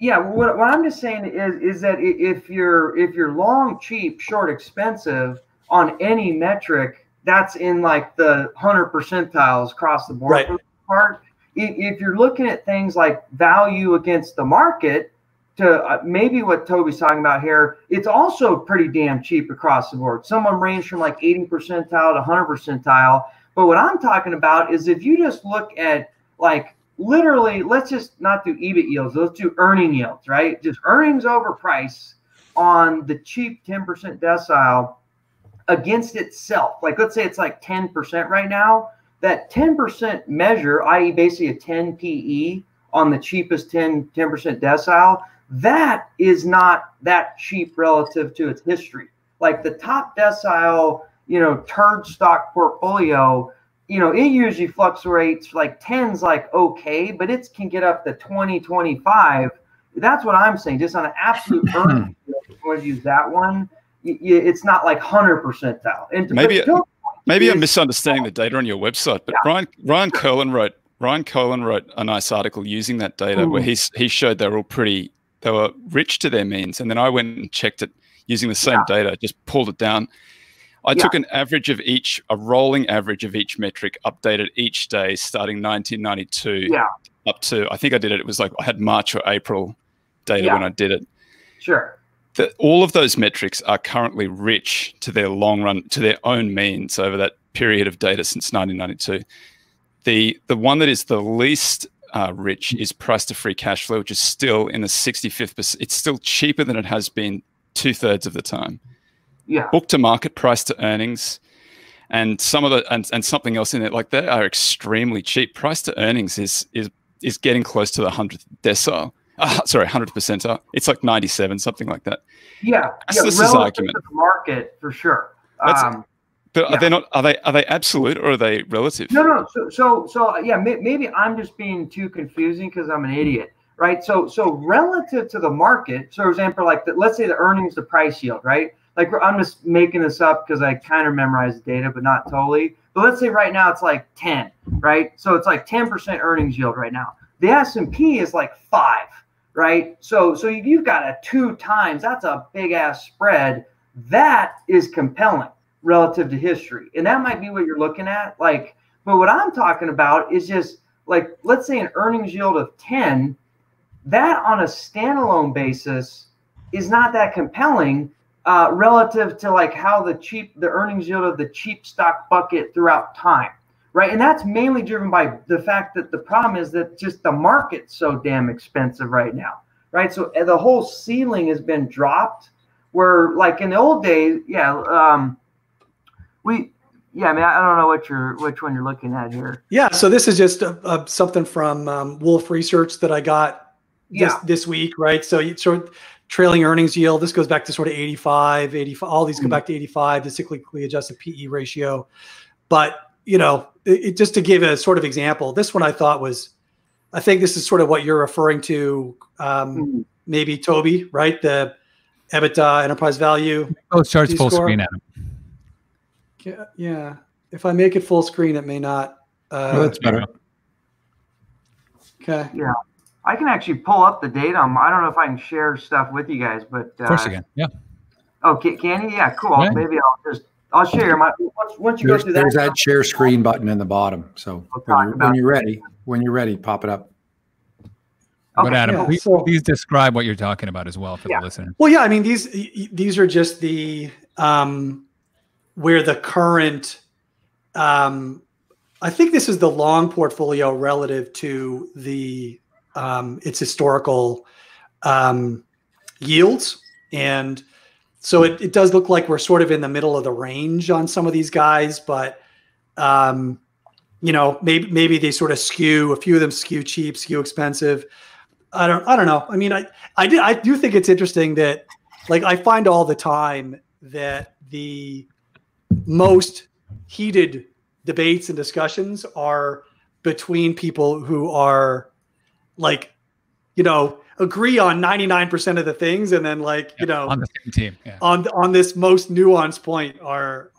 Yeah, what I'm just saying is that if you're long cheap, short expensive on any metric, that's in like the 100th percentile across the board. Right. Part. If you're looking at things like value against the market, to maybe what Toby's talking about here, it's also pretty damn cheap across the board. Some of them range from like 80th percentile to 100th percentile. But what I'm talking about is if you just look at like literally, let's just not do EBIT yields. Let's do earning yields, right? Just earnings over price on the cheap 10% decile against itself. Like, let's say it's like 10% right now. That 10% measure, i.e. basically a 10 PE on the cheapest 10% decile, that is not that cheap relative to its history. Like the top decile, you know, turd stock portfolio, you know, it usually fluctuates like 10's like okay, but it can get up to 20, 25. That's what I'm saying. Just on an absolute burn, if you want to use that one, it's not like 100th percentile. And maybe I'm misunderstanding the data on your website, but yeah. Ryan Cohen wrote a nice article using that data. Ooh. Where he showed they were all pretty, they were rich to their means. And then I went and checked it using the same yeah. data, just pulled it down. I yeah. took an average of each, a rolling average of each metric, updated each day starting 1992 yeah. up to, I think I did it, it was like I had March or April data yeah. when I did it. Sure. All of those metrics are currently rich to their long run, to their own means over that period of data since 1992. The one that is the least rich is price to free cash flow, which is still in the 65th. It's still cheaper than it has been 2/3 of the time. Yeah. Book to market, price to earnings, and some of the and something else in it like that are extremely cheap. Price to earnings is getting close to the 100th decile. Sorry, 100th percentile. It's like 97, something like that. Yeah, that's this argument. To the market for sure. But yeah. Are they absolute or are they relative? No. So yeah, maybe I'm just being too confusing because I'm an idiot, right? So relative to the market. So for example, like let's say the earnings to price yield, right? Like I'm just making this up because I kind of memorized the data, but not totally. But let's say right now it's like 10, right? So it's like 10% earnings yield right now. The S&P is like 5. Right. So you've got a 2 times. That's a big ass spread. That is compelling relative to history. And that might be what you're looking at. Like, but what I'm talking about is just like, let's say an earnings yield of 10, that on a standalone basis is not that compelling relative to like how the earnings yield of the cheap stock bucket throughout time. Right. And that's mainly driven by the fact that the problem is that just the market's so damn expensive right now. Right. So the whole ceiling has been dropped where like in the old days. Yeah. I mean, I don't know which one you're looking at here. Yeah. So this is just something from Wolf Research that I got this week. Right. So you sort of trailing earnings yield. This goes back to sort of 85. All these go back to 85, the cyclically adjusted PE ratio. But, you know, it, just to give a sort of example, this one I thought was, I think this is sort of what you're referring to, maybe Toby, right? The EBITDA enterprise value. Oh, it starts full screen, Adam. Yeah. If I make it full screen, it may not. No, that's better. Okay. Yeah. I can actually pull up the data. I don't know if I can share stuff with you guys, but. Of course again. Yeah. Oh, can you? Yeah, cool. Yeah. Maybe I'll share my once you go through that. There's that share screen button in the bottom. So when you're ready, pop it up. Okay. But Adam, yeah, please describe what you're talking about as well for the listener. Well, yeah, I mean these are just the where the current. I think this is the long portfolio relative to the its historical yields and. So it does look like we're sort of in the middle of the range on some of these guys, but you know, maybe they sort of skew. A few of them skew cheap, skew expensive. I don't know. I mean, I do think it's interesting that, like, I find all the time that the most heated debates and discussions are between people who are, like, you know, agree on 99% of the things, and then, like, you know, on the same team on this most nuanced point are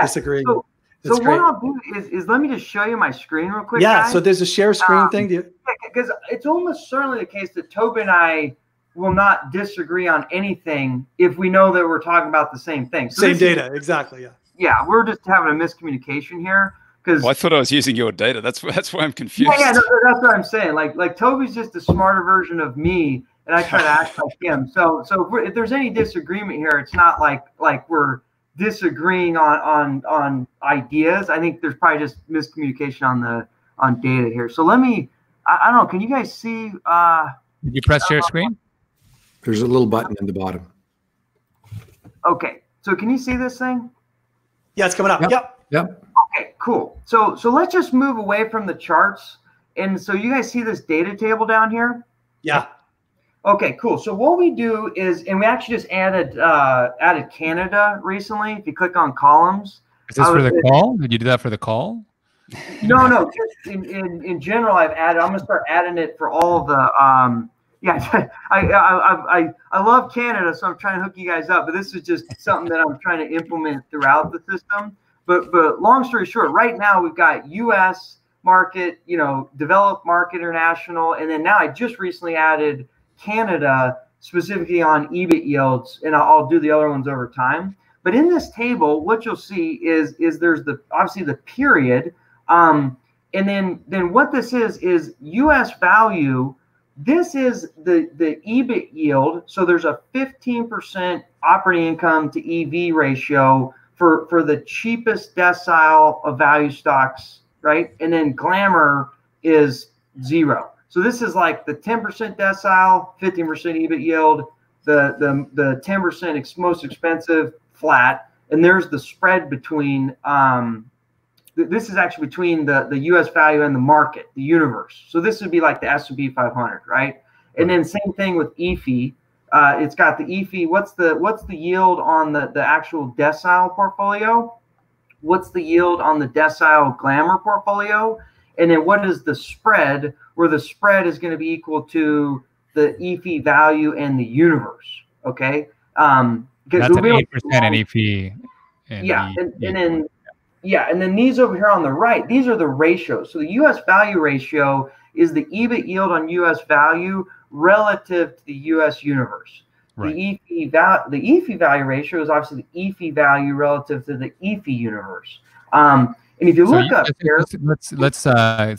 disagreeing. So what I'll do is let me just show you my screen real quick. Yeah. Guys. So there's a share screen thing. because it's almost certainly the case that Toby and I will not disagree on anything if we know that we're talking about the same thing. So same data, exactly. Yeah. Yeah, we're just having a miscommunication here. Well, I thought I was using your data. That's why I'm confused. Yeah, that's what I'm saying. Like Toby's just a smarter version of me, and I try to act like him. So if there's any disagreement here, it's not like we're disagreeing on ideas. I think there's probably just miscommunication on data here. So let me. I don't know. Can you guys see? Did you press share screen? There's a little button in the bottom. Okay. So can you see this thing? Yeah, it's coming up. Yep. Okay, cool. So let's just move away from the charts. And so you guys see this data table down here? Yeah. Okay, cool. So what we do is, and we actually just added Canada recently. If you click on columns. Is this for the call? Did you do that for the call? No. Just in general, I've added. I'm gonna start adding it for all the. Yeah, I love Canada, so I'm trying to hook you guys up. But this is just something that I'm trying to implement throughout the system. But long story short, right now we've got U.S. market, developed market, international, and then now I just recently added Canada specifically on EBIT yields, and I'll do the other ones over time. But in this table, what you'll see is there's obviously the period, and then what this is U.S. value. This is the EBIT yield. So there's a 15% operating income to EV ratio for the cheapest decile of value stocks, right? And then Glamour is 0. So this is like the 10% decile, 15% EBIT yield, the 10% most expensive flat. And there's the spread between, this is actually between the U.S. value and the market, the universe. So this would be like the S&P 500, right? And then same thing with EFI. It's got the EFI. What's the yield on the actual decile portfolio? What's the yield on the decile Glamour portfolio? And then what is the spread, where the spread is going to be equal to the EFI value and the universe, okay? That's an 8% EFI. Yeah, and then... Yeah, and then these over here on the right, these are the ratios. So the U.S. value ratio is the EBIT yield on U.S. value relative to the U.S. universe. Right. The EFI value ratio is obviously the EFI value relative to the EFI universe. And if you look up here, let's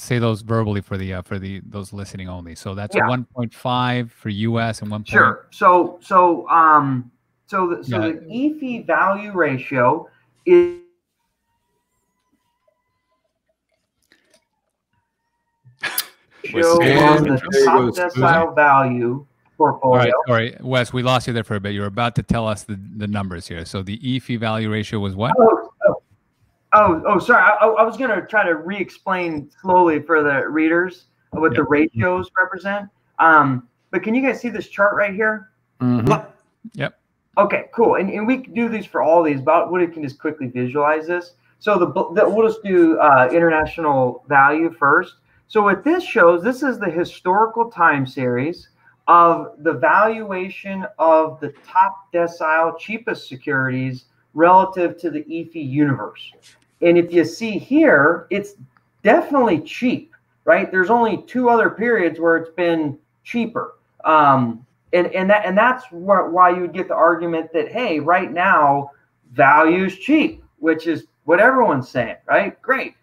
say those verbally for those listening only. So that's 1.5 for U.S. and 1. Sure. So the EFI value ratio is. On the top decile value portfolio. All right, Wes, we lost you there for a bit. You were about to tell us the numbers here. So the EFI value ratio was what? Oh, sorry. I was going to try to re-explain slowly for the readers what the ratios represent. But can you guys see this chart right here? Mm-hmm. Yep. Okay, cool. And we can do these for all these, but we can just quickly visualize this. So we'll just do international value first. So what this shows, this is the historical time series of the valuation of the top decile cheapest securities relative to the EFI universe. And if you see here, it's definitely cheap, right? There's only 2 other periods where it's been cheaper. And that's why you would get the argument that, hey, right now, value's cheap, which is what everyone's saying, right? Great.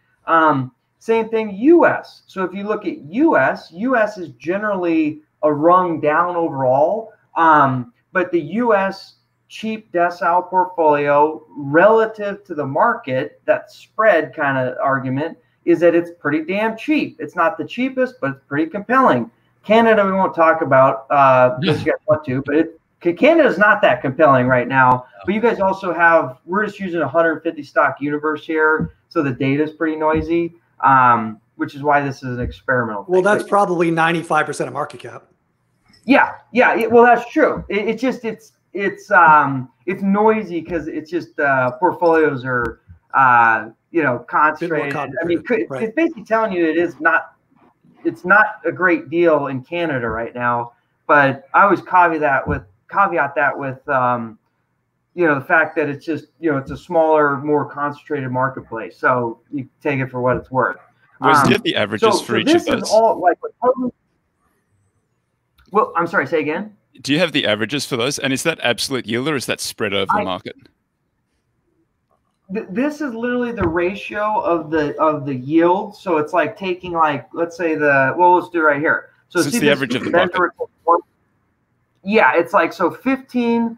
Same thing, U.S. So if you look at U.S., U.S. is generally a rung down overall, but the U.S. cheap decile portfolio relative to the market, that spread kind of argument, is that it's pretty damn cheap. It's not the cheapest, but it's pretty compelling. Canada we won't talk about if you guys want to, but Canada's not that compelling right now. But you guys also have, we're just using 150 stock universe here, so the data is pretty noisy. Which is why this is an experimental. Well, that's probably 95% of market cap. Yeah. Well, that's true. It's noisy because it's just portfolios are concentrated. I mean, it's basically telling you it's not a great deal in Canada right now. But I always caveat that with the fact that it's just, it's a smaller, more concentrated marketplace. So you take it for what it's worth. Was did the averages for each of those? Well, I'm sorry, say again? Do you have the averages for those? And is that absolute yield or is that spread over the market? This is literally the ratio of the yield. So it's like taking, like, let's say the, well, let's do it right here. So it's the average of the market. Yeah, it's like, so 15%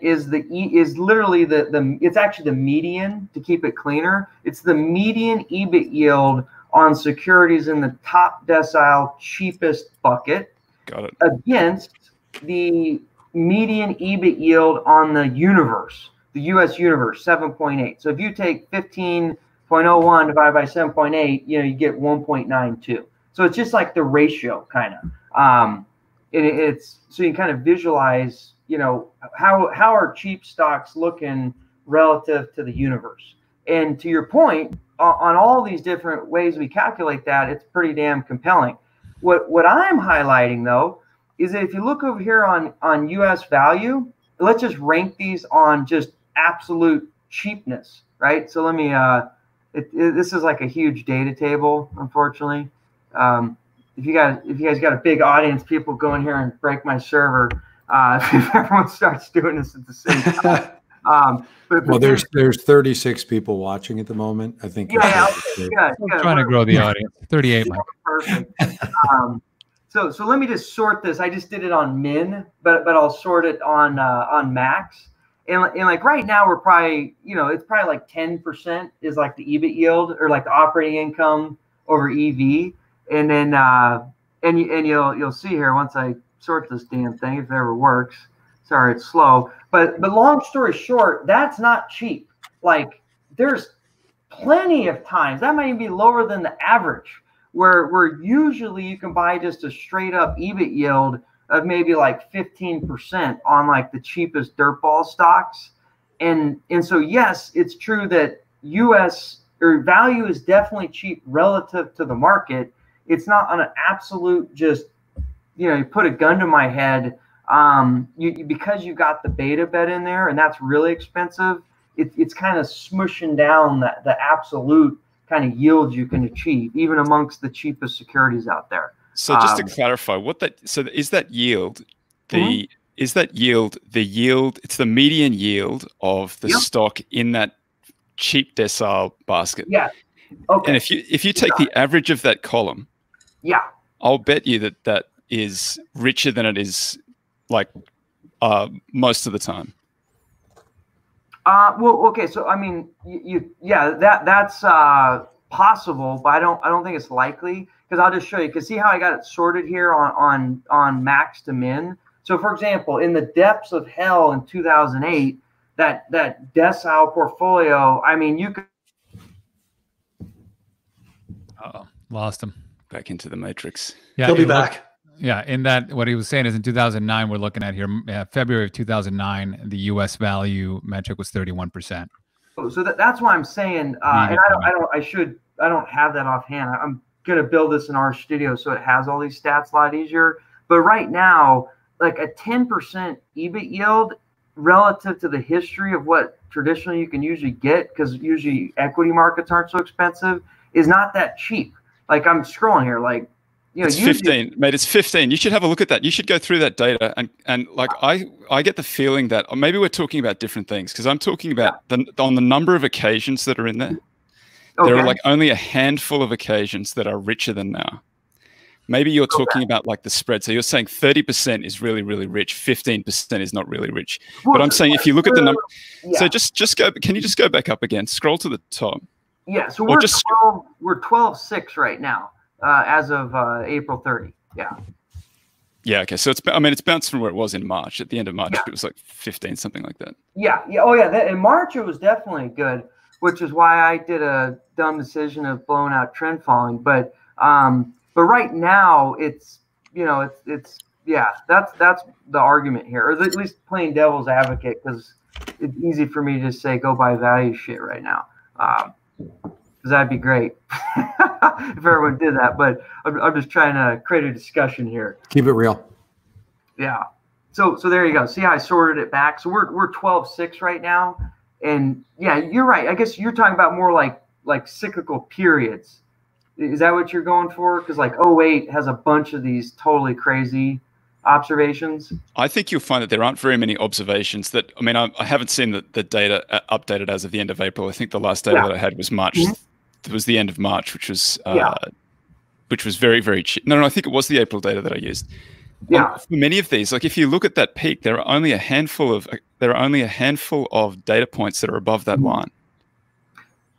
is the, literally the, it's actually the median, to keep it cleaner. It's the median EBIT yield on securities in the top decile, cheapest bucket. Got it. Against the median EBIT yield on the universe. The U.S. universe, 7.8. So if you take 15.01 divided by 7.8, you know, you get 1.92. So it's just like the ratio, kind of. It's so you can kind of visualize, you know, how are cheap stocks looking relative to the universe. And to your point, on all these different ways we calculate that, it's pretty damn compelling. What I'm highlighting though is that if you look over here on U.S. value, let's just rank these on just absolute cheapness, right? So let me, this is like a huge data table, unfortunately. If you guys got a big audience, people go in here and break my server. If everyone starts doing this at the same time. Well, there's 36 people watching at the moment. I think. Yeah, I'm trying to grow the audience. 38. Perfect. So let me just sort this. I just did it on min, but I'll sort it on max. And like right now we're probably, you know, it's probably like 10% is like the EBIT yield or like the operating income over EV. And then and you'll see here once I sort this damn thing, if it ever works. Sorry, it's slow. But long story short, that's not cheap. Like there's plenty of times that might even be lower than the average. Where usually you can buy just a straight up EBIT yield of maybe like 15% on like the cheapest dirtball stocks. And so, yes, it's true that U.S. or value is definitely cheap relative to the market. It's not on an absolute just, you know, you put a gun to my head because you got the beta bet in there and that's really expensive. It's kind of smushing down the absolute kind of yield you can achieve even amongst the cheapest securities out there. So just to clarify, what that so is that yield the is that yield the yield it's the median yield of the stock in that cheap decile basket. Yeah. Okay. And if you take the average of that column, I'll bet you that that is richer than it is like most of the time. Well, okay. So, I mean, that's possible, but I don't think it's likely because I'll just show you. Because see how I got it sorted here on max to min. So, for example, in the depths of hell in 2008, that decile portfolio. I mean, you could. Uh-oh, lost him. Back into the matrix. Yeah, he'll be back. Yeah, in that, what he was saying is in 2009, we're looking at here, February of 2009, the U.S. value metric was 31%. So that's why I'm saying, and I don't have that offhand. I'm going to build this in our studio so it has all these stats a lot easier. But right now, like a 10% EBIT yield relative to the history of what traditionally you can usually get, because usually equity markets aren't so expensive, is not that cheap. Like I'm scrolling here, like, you know, it's 15, mate. It's 15. You should have a look at that. You should go through that data. And like, I get the feeling that maybe we're talking about different things because I'm talking about on the number of occasions that are in there. Okay. There are like only a handful of occasions that are richer than now. Maybe you're talking about like the spread. So you're saying 30% is really, really rich. 15% is not really rich. But I'm saying if you look at the number, so just go, can you just go back up again? Scroll to the top. Yeah. So we're just, 12, we're 12.6 right now. As of April 30, yeah, okay. So it's, I mean, it's bounced from where it was in March. At the end of March, it was like 15, something like that. Yeah. Oh, yeah. In March, it was definitely good, which is why I did a dumb decision of blowing out trend following. But right now, it's That's the argument here, or at least playing devil's advocate, because it's easy for me to just say go buy value shit right now. That'd be great if everyone did that, but I'm just trying to create a discussion here. Keep it real. Yeah. So there you go. See how I sorted it back. So we're 12.6 right now, and yeah, you're right. I guess you're talking about more like cyclical periods. Is that what you're going for? Because like 08 has a bunch of these totally crazy observations. I think you'll find that there aren't very many observations that, I mean, I haven't seen the data updated as of the end of April. I think the last data that I had was March. It was the end of March, which was very, very cheap. No, I think it was the April data that I used. Yeah. For many of these, like if you look at that peak, there are only a handful of data points that are above that line.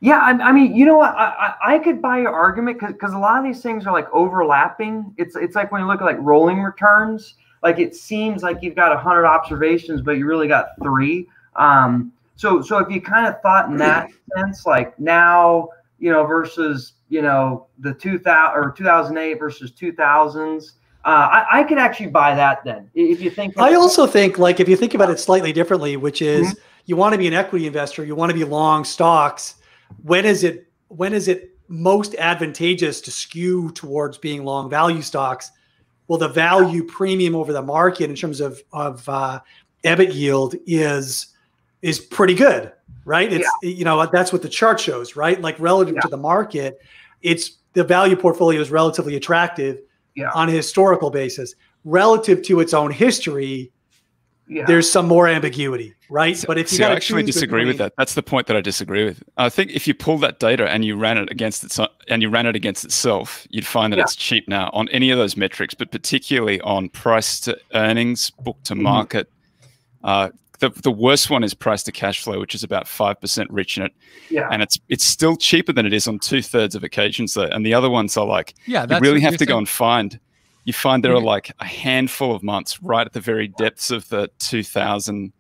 Yeah, I mean, you know what? I could buy your argument because a lot of these things are like overlapping. It's like when you look at like rolling returns, like it seems like you've got 100 observations, but you really got 3. So if you kind of thought in that sense, like now, you know, versus, you know, the 2000 or 2008 versus 2000s. I could actually buy that then. If you think, I also think, like, if you think about it slightly differently, which is you want to be an equity investor, you want to be long stocks. When is it most advantageous to skew towards being long value stocks? Well, the value premium over the market in terms of EBIT yield is pretty good, right? It's you know, that's what the chart shows, right? Like relative to the market, it's the value portfolio is relatively attractive. Yeah. On a historical basis, relative to its own history, there's some more ambiguity, right? So, but if you I actually disagree with that. That's the point that I disagree with. I think if you pull that data and you ran it against its itself, you'd find that it's cheap now on any of those metrics, but particularly on price to earnings, book to market. The worst one is price to cash flow, which is about 5% rich in it, and it's still cheaper than it is on 2/3 of occasions though. And the other ones are like, you really have to go and find. You find there are like a handful of months right at the very depths of the 2000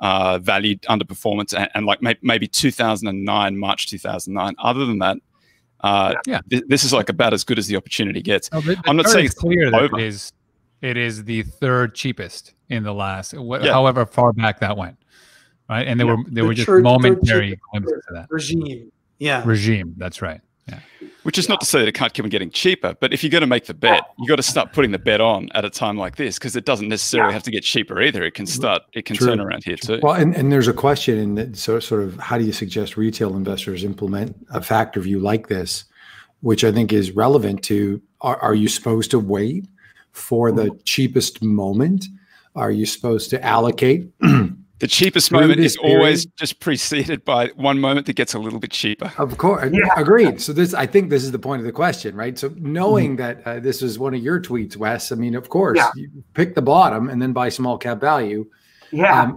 valued underperformance and like maybe 2009, March 2009. Other than that, this is like about as good as the opportunity gets. No, I'm not saying it's clear that it is. It is the 3rd cheapest in the last, however far back that went, right? And there were just momentary glimpses of that regime. Yeah, regime. That's right. Yeah, which is not to say that it can't keep on getting cheaper, but if you're going to make the bet, you got to start putting the bet on at a time like this because it doesn't necessarily have to get cheaper either. It can start. It can turn around here too. Well, and there's a question in that sort of how do you suggest retail investors implement a factor view like this, which I think is relevant to are you supposed to wait for the cheapest moment? Are you supposed to allocate? The cheapest moment is always just preceded by one moment that gets a little bit cheaper. Of course. Yeah. Agreed. So this, I think this is the point of the question, right? So knowing that this is one of your tweets, Wes, I mean, of course, you pick the bottom and then buy small cap value. Yeah.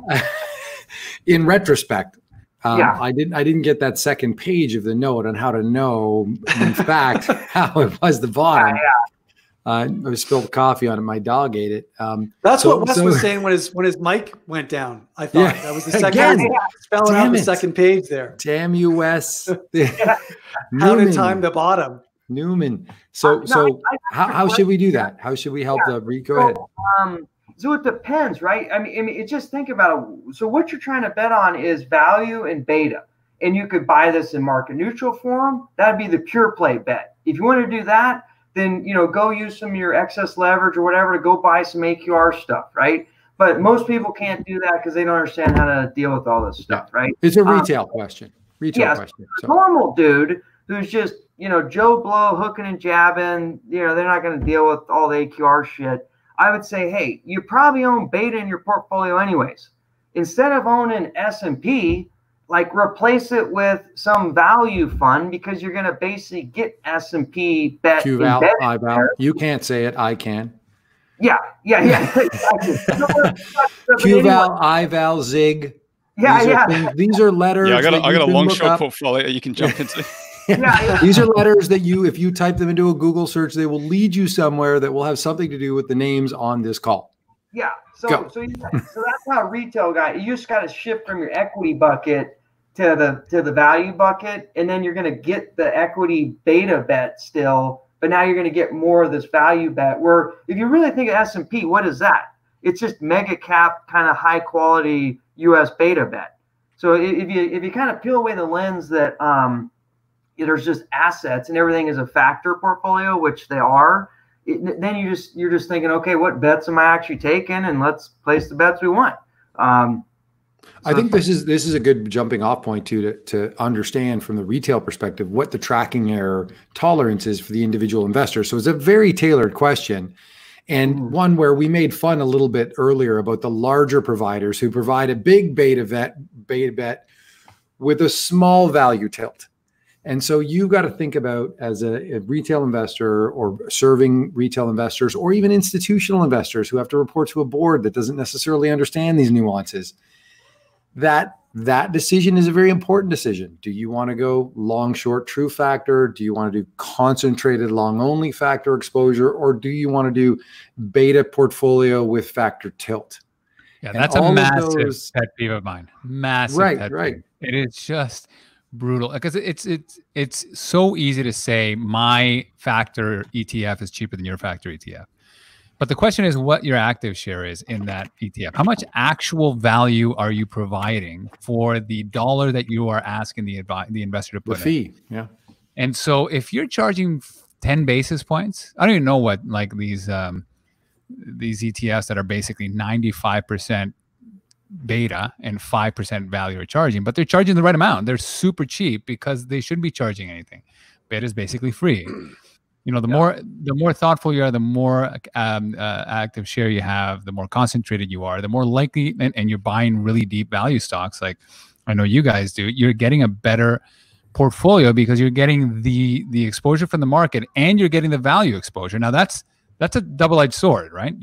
In retrospect, I didn't get that second page of the note on how to know, in fact, how it was the bottom. I spilled coffee on it. My dog ate it. That's what Wes was saying when his mic went down. I thought that was the second. Spelling out the second page there. Damn you, Wes. How to time the bottom. Newman. So how should we do that? How should we help the Rico? Go ahead. So it depends, right? I mean, it just think about it. So what you're trying to bet on is value and beta, and you could buy this in market neutral form. That'd be the pure play bet. If you want to do that, then, you know, go use some of your excess leverage or whatever to go buy some AQR stuff, right? But most people can't do that because they don't understand how to deal with all this stuff, right? It's a retail question. Retail question. So normal dude who's just, you know, Joe Blow hooking and jabbing, you know, they're not going to deal with all the AQR shit. I would say, hey, you probably own beta in your portfolio anyways. Instead of owning S&P, like replace it with some value fund because you're going to basically get S&P bet. QVAL, IVAL. You can't say it. I can. Yeah. QVAL, IVAL, Zig. Yeah. Things, these are letters. Yeah, I got a long short portfolio you can jump into. These are letters that you, if you type them into a Google search, they will lead you somewhere that will have something to do with the names on this call. Yeah. So that's how retail guy, you just got to shift from your equity bucket to the value bucket, and then you're going to get the equity beta bet still, but now you're going to get more of this value bet. Where if you really think of S&P, what is that? It's just mega cap kind of high quality U.S. beta bet. So if you kind of peel away the lens that there's just assets and everything is a factor portfolio, which they are, then you're just thinking, okay, what bets am I actually taking, and let's place the bets we want. I think this is a good jumping off point to understand from the retail perspective what the tracking error tolerance is for the individual investor. So it's a very tailored question, and one where we made fun a little bit earlier about the larger providers who provide a big beta bet with a small value tilt. And so you've got to think about, as a retail investor or serving retail investors or even institutional investors who have to report to a board that doesn't necessarily understand these nuances, that decision is a very important decision. Do you want to go long, short, true factor? Do you want to do concentrated long only factor exposure? Or do you want to do beta portfolio with factor tilt? Yeah, that's a massive pet peeve of mine. Massive. Right. It is just brutal, because it's so easy to say my factor ETF is cheaper than your factor ETF. But the question is what your active share is in that ETF. How much actual value are you providing for the dollar that you are asking the investor to put in? The fee, yeah. And so if you're charging 10 basis points, I don't even know what, like these ETFs that are basically 95% beta and 5% value are charging, but they're charging the right amount. They're super cheap because they shouldn't be charging anything. Beta is basically free. You know, the more thoughtful you are, the more active share you have, the more concentrated you are, the more likely, and you're buying really deep value stocks like I know you guys do, you're getting a better portfolio because you're getting the exposure from the market and you're getting the value exposure. Now that's a double-edged sword, right?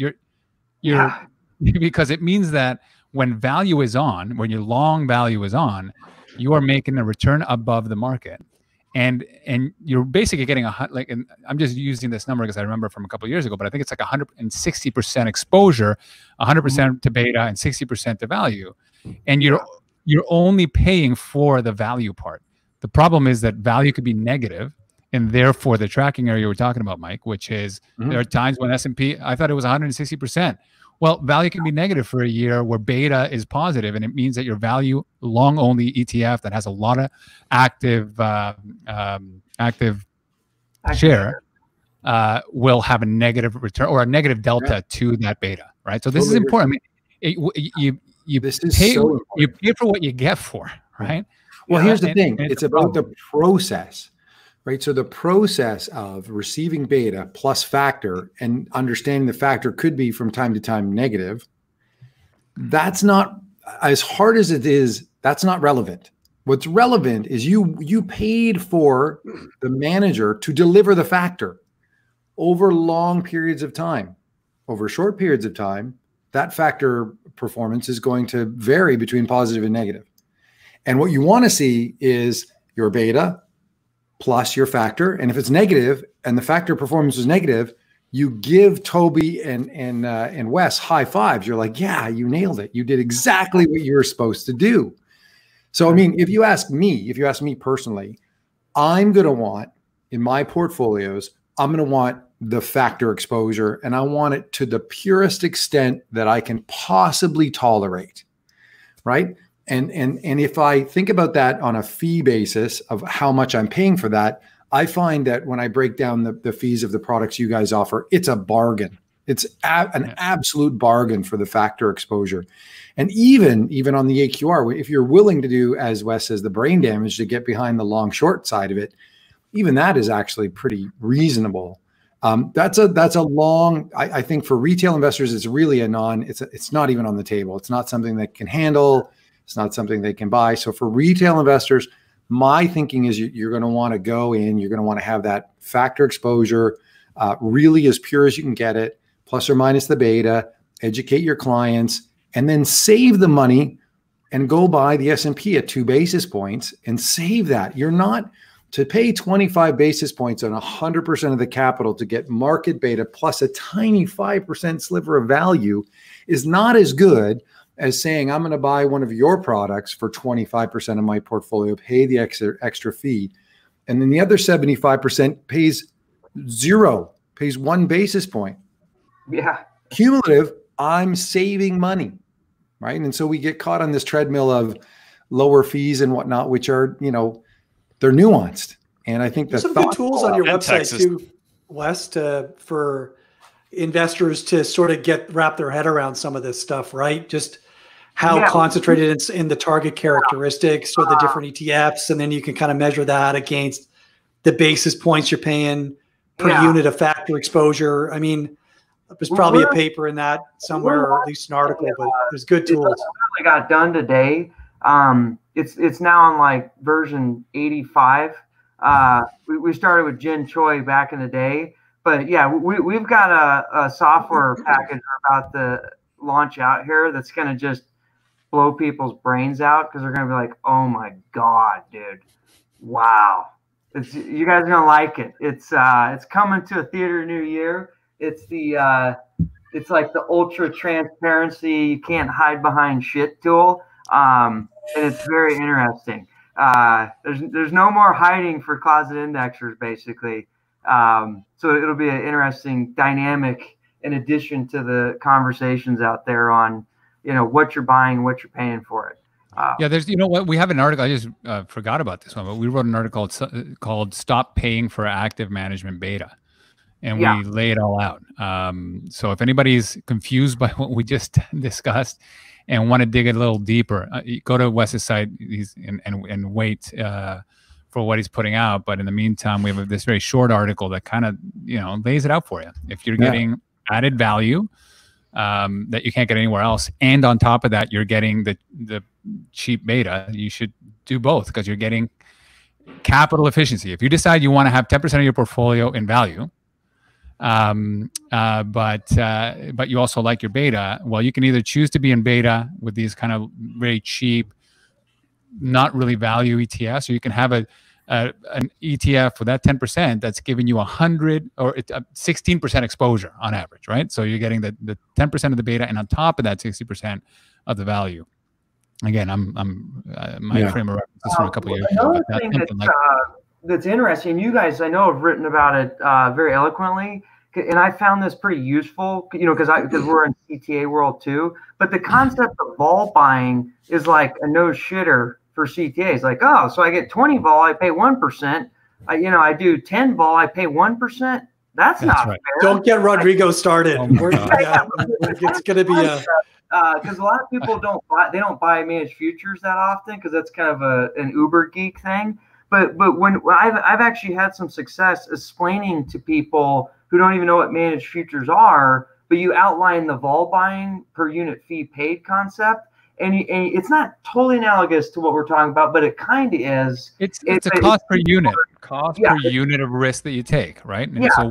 Because it means that when value is on, when your long value is on, you are making a return above the market. And you're basically getting and I'm just using this number because I remember from a couple of years ago, but I think it's like 160% exposure, 100% to beta and 60% to value. And you're only paying for the value part. The problem is that value could be negative, and therefore the tracking area you were talking about, Mike, which is there are times when S&P, I thought it was 160%. Well, value can be negative for a year where beta is positive, and it means that your value long only ETF that has a lot of active share will have a negative return or a negative delta to that beta, right? So this is important. I mean, you pay for what you get for, right? Well, here's the thing. It's about the process. Right. So the process of receiving beta plus factor and understanding the factor could be from time to time negative. That's not, as hard as it is, that's not relevant. What's relevant is you paid for the manager to deliver the factor over long periods of time. Over short periods of time, that factor performance is going to vary between positive and negative. And what you want to see is your beta plus your factor. And if it's negative and the factor performance is negative, you give Toby and Wes high fives. You're like, yeah, you nailed it. You did exactly what you were supposed to do. So, I mean, if you ask me personally, I'm going to want in my portfolios, I'm going to want the factor exposure, and I want it to the purest extent that I can possibly tolerate, right? And if I think about that on a fee basis of how much I'm paying for that, I find that when I break down the fees of the products you guys offer, it's a bargain. It's an absolute bargain for the factor exposure. And even on the AQR, if you're willing to do, as Wes says, the brain damage to get behind the long short side of it, even that is actually pretty reasonable. That's a long, I think for retail investors, it's really it's not even on the table. It's not something that can handle. It's not something they can buy. So for retail investors, my thinking is you're going to want to go in, you're going to want to have that factor exposure really as pure as you can get it, plus or minus the beta, educate your clients, and then save the money and go buy the S&P at 2 basis points and save that. You're not to pay 25 basis points on 100% of the capital to get market beta plus a tiny 5% sliver of value is not as good as saying, I'm going to buy one of your products for 25% of my portfolio, pay the extra fee. And then the other 75% pays zero, pays 1 basis point. Yeah. Cumulative, I'm saving money, right? And so we get caught on this treadmill of lower fees and whatnot, which are, you know, they're nuanced. And I think that's some good tools on your website too, Wes, for investors to sort of wrap their head around some of this stuff, right? Just how concentrated it's in the target characteristics or the different ETFs. And then you can kind of measure that against the basis points you're paying per unit of factor exposure. I mean, there's probably a paper in that somewhere, or at least an article, but there's good tools. I got done today. It's now on like version 85. We started with Jin Choi back in the day, but yeah, we've got a software package about to launch out here that's going to just blow people's brains out, because they're going to be like, oh my God, dude. Wow. You guys are going to like it. It's coming to a theater new year. It's the it's like the ultra transparency, you can't hide behind shit tool. And it's very interesting. There's no more hiding for closet indexers, basically. So it'll be an interesting dynamic in addition to the conversations out there on, you know, what you're buying, what you're paying for it. Yeah, there's, you know what, we have an article, I just forgot about this one, but we wrote an article called Stop Paying for Active Management Beta. And we lay it all out. So if anybody's confused by what we just discussed and want to dig a little deeper, go to Wes's site and wait for what he's putting out. But in the meantime, we have this very short article that kind of, you know, lays it out for you. If you're getting added value that you can't get anywhere else, and on top of that, you're getting the cheap beta, you should do both, because you're getting capital efficiency. If you decide you want to have 10% of your portfolio in value, but you also like your beta, well, you can either choose to be in beta with these kind of very cheap, not really value ETFs, or you can have an ETF for that 10% that's giving you 100 or 16% exposure on average, right? So you're getting the 10% of the beta, and on top of that, 60% of the value. Again, I'm my frame of reference is from a couple years ago. That's interesting. You guys, I know, have written about it very eloquently, and I found this pretty useful, you know, because we're in CTA world too. But the concept of vol buying is like a no shitter for CTAs. Like, oh, so I get 20 vol, I pay 1%. You know, I do 10 vol, I pay 1%. That's not fair. Don't get Rodrigo started. It's going to be a. Because a lot of people don't buy managed futures that often, because that's kind of an Uber geek thing. But when I've actually had some success explaining to people who don't even know what managed futures are, but you outline the vol buying per unit fee paid concept, and it's not totally analogous to what we're talking about, but it kind of is. It's a cost per unit, cost per unit of risk that you take, right? And so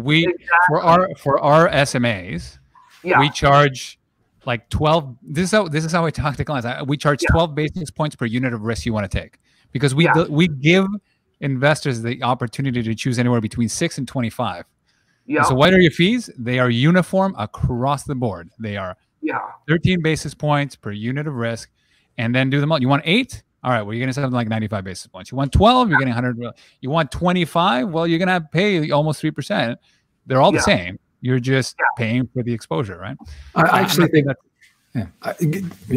for our SMAs, we charge like 12. This is how I talk to clients. We charge 12 basis points per unit of risk you want to take. Because we give investors the opportunity to choose anywhere between 6 and 25. Yeah. And so what are your fees? They are uniform across the board. They are 13 basis points per unit of risk. And then do them all. You want 8? All right, well, you're going to set something like 95 basis points. You want 12? You're getting 100. You want 25? Well, you're going to pay almost 3%. They're all the same. You're just paying for the exposure, right? I actually think that's... Yeah.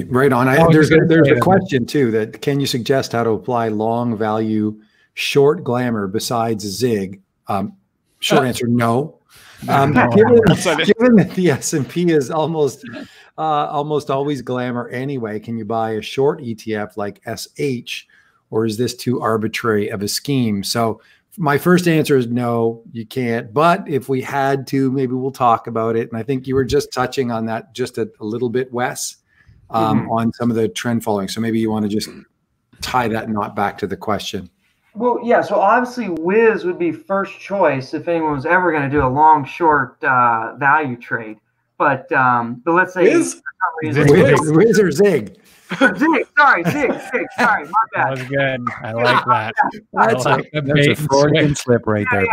Right on. There's a question too, that can you suggest how to apply long value, short glamour besides Zig? Short answer, no. Given that the S&P is almost always glamour anyway, can you buy a short ETF like SH, or is this too arbitrary of a scheme? So my first answer is no, you can't. But if we had to, maybe we'll talk about it. And I think you were just touching on that just a little bit, Wes, on some of the trend following. So maybe you want to just tie that knot back to the question. Well, yeah. So obviously, Wiz would be first choice if anyone was ever going to do a long short value trade. But let's say Wiz or Zig. Zig, sorry, my bad. That was good. I like that. That's a Freudian slip right there.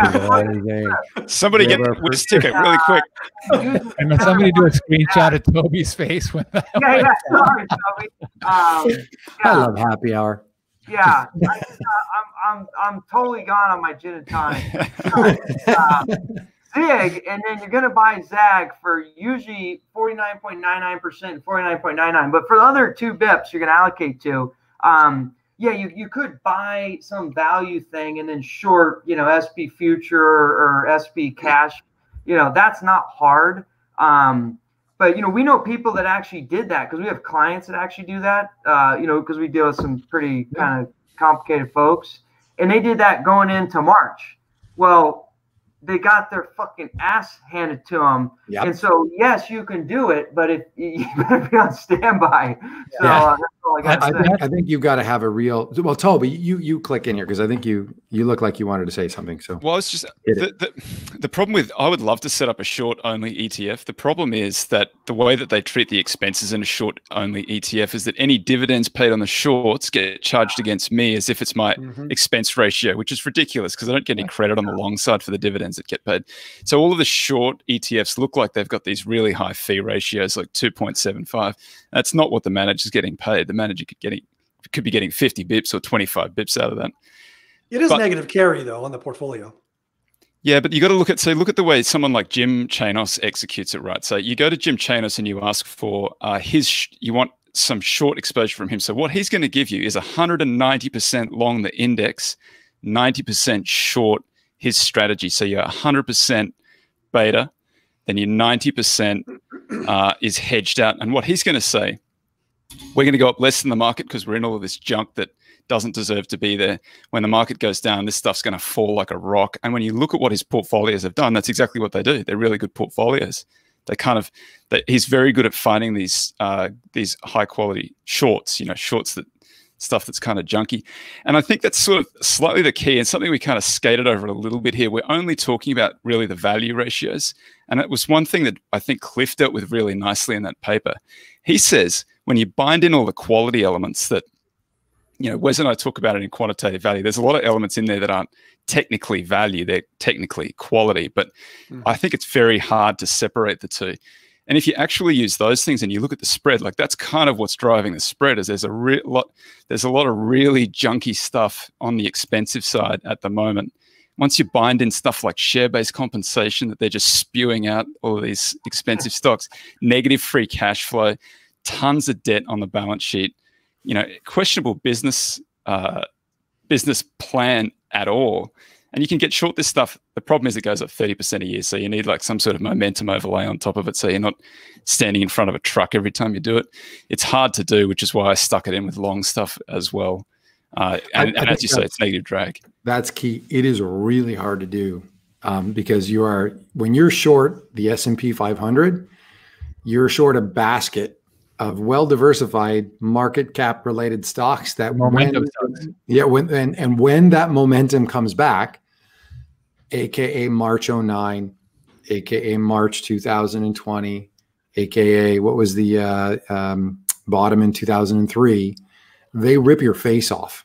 Somebody get the Wiz ticket really quick. And then somebody do a screenshot of Toby's face with that. Sorry, Toby. I love happy hour. Yeah, I'm totally gone on my gin and tonic. Zig, and then you're going to buy Zag for usually 49.99%, 49.99. But for the other 2 bips you're going to allocate to, you could buy some value thing and then short, you know, SP future or SP cash. You know, that's not hard. But, you know, we know people that actually did that because we have clients that actually do that, you know, because we deal with some pretty kind of complicated folks. And they did that going into March. Well, they got their fucking ass handed to them. Yep. And so, yes, you can do it, but it, you better be on standby. So that's all I got to say. I think you've got to have a real – well, Toby, you click in here because I think you look like you wanted to say something. So, well, it's just the problem with – I would love to set up a short-only ETF. The problem is that the way that they treat the expenses in a short-only ETF is that any dividends paid on the shorts get charged against me as if it's my expense ratio, which is ridiculous because I don't get any credit on the long side for the dividends that get paid. So all of the short ETFs look like they've got these really high fee ratios, like 2.75. That's not what the manager's getting paid. The manager could be getting 50 bips or 25 bips out of that. It is negative carry though on the portfolio. Yeah, but you got to look at, so look at the way someone like Jim Chanos executes it, right? So you go to Jim Chanos and you ask for you want some short exposure from him. So what he's going to give you is 190% long the index, 90% short his strategy. So you're 100% beta, then your 90% is hedged out. And what he's going to say, we're going to go up less than the market because we're in all of this junk that doesn't deserve to be there. When the market goes down, this stuff's going to fall like a rock. And when you look at what his portfolios have done, that's exactly what they do. They're really good portfolios. They kind of, he's very good at finding these high quality shorts, you know, shorts that, stuff that's kind of junky. And I think that's sort of slightly the key and something we kind of skated over a little bit here. We're only talking about really the value ratios. And it was one thing that I think Cliff dealt with really nicely in that paper. He says, when you bind in all the quality elements that, you know, Wes and I talk about it in quantitative value, there's a lot of elements in there that aren't technically value, they're technically quality. But I think it's very hard to separate the two. And if you actually use those things and you look at the spread, like that's kind of what's driving the spread is there's a lot of really junky stuff on the expensive side at the moment. Once you bind in stuff like share-based compensation that they're just spewing out all of these expensive stocks, negative free cash flow, tons of debt on the balance sheet, you know, questionable business plan at all. And you can get short this stuff. The problem is it goes up 30% a year. So you need like some sort of momentum overlay on top of it. So you're not standing in front of a truck every time you do it. It's hard to do, which is why I stuck it in with long stuff as well. And as you say, it's negative drag. That's key. It is really hard to do because when you're short the S&P 500, you're short a basket of well-diversified market cap related stocks that when that momentum comes back, AKA March 09, AKA March 2020, AKA what was the bottom in 2003, they rip your face off.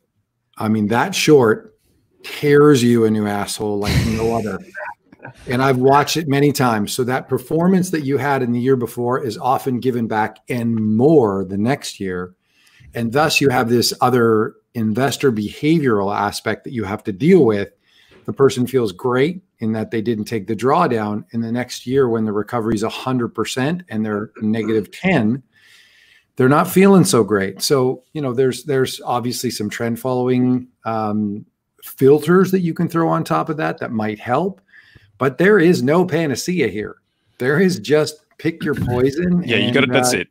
I mean, that short tears you a new asshole like no other. And I've watched it many times. So that performance that you had in the year before is often given back and more the next year. And thus you have this other investor behavioral aspect that you have to deal with. The person feels great in that they didn't take the drawdown in the next year when the recovery is 100% and they're negative 10, they're not feeling so great. So, you know, there's obviously some trend following filters that you can throw on top of that might help. But there is no panacea here. There is just pick your poison. Yeah, you got it. That's it.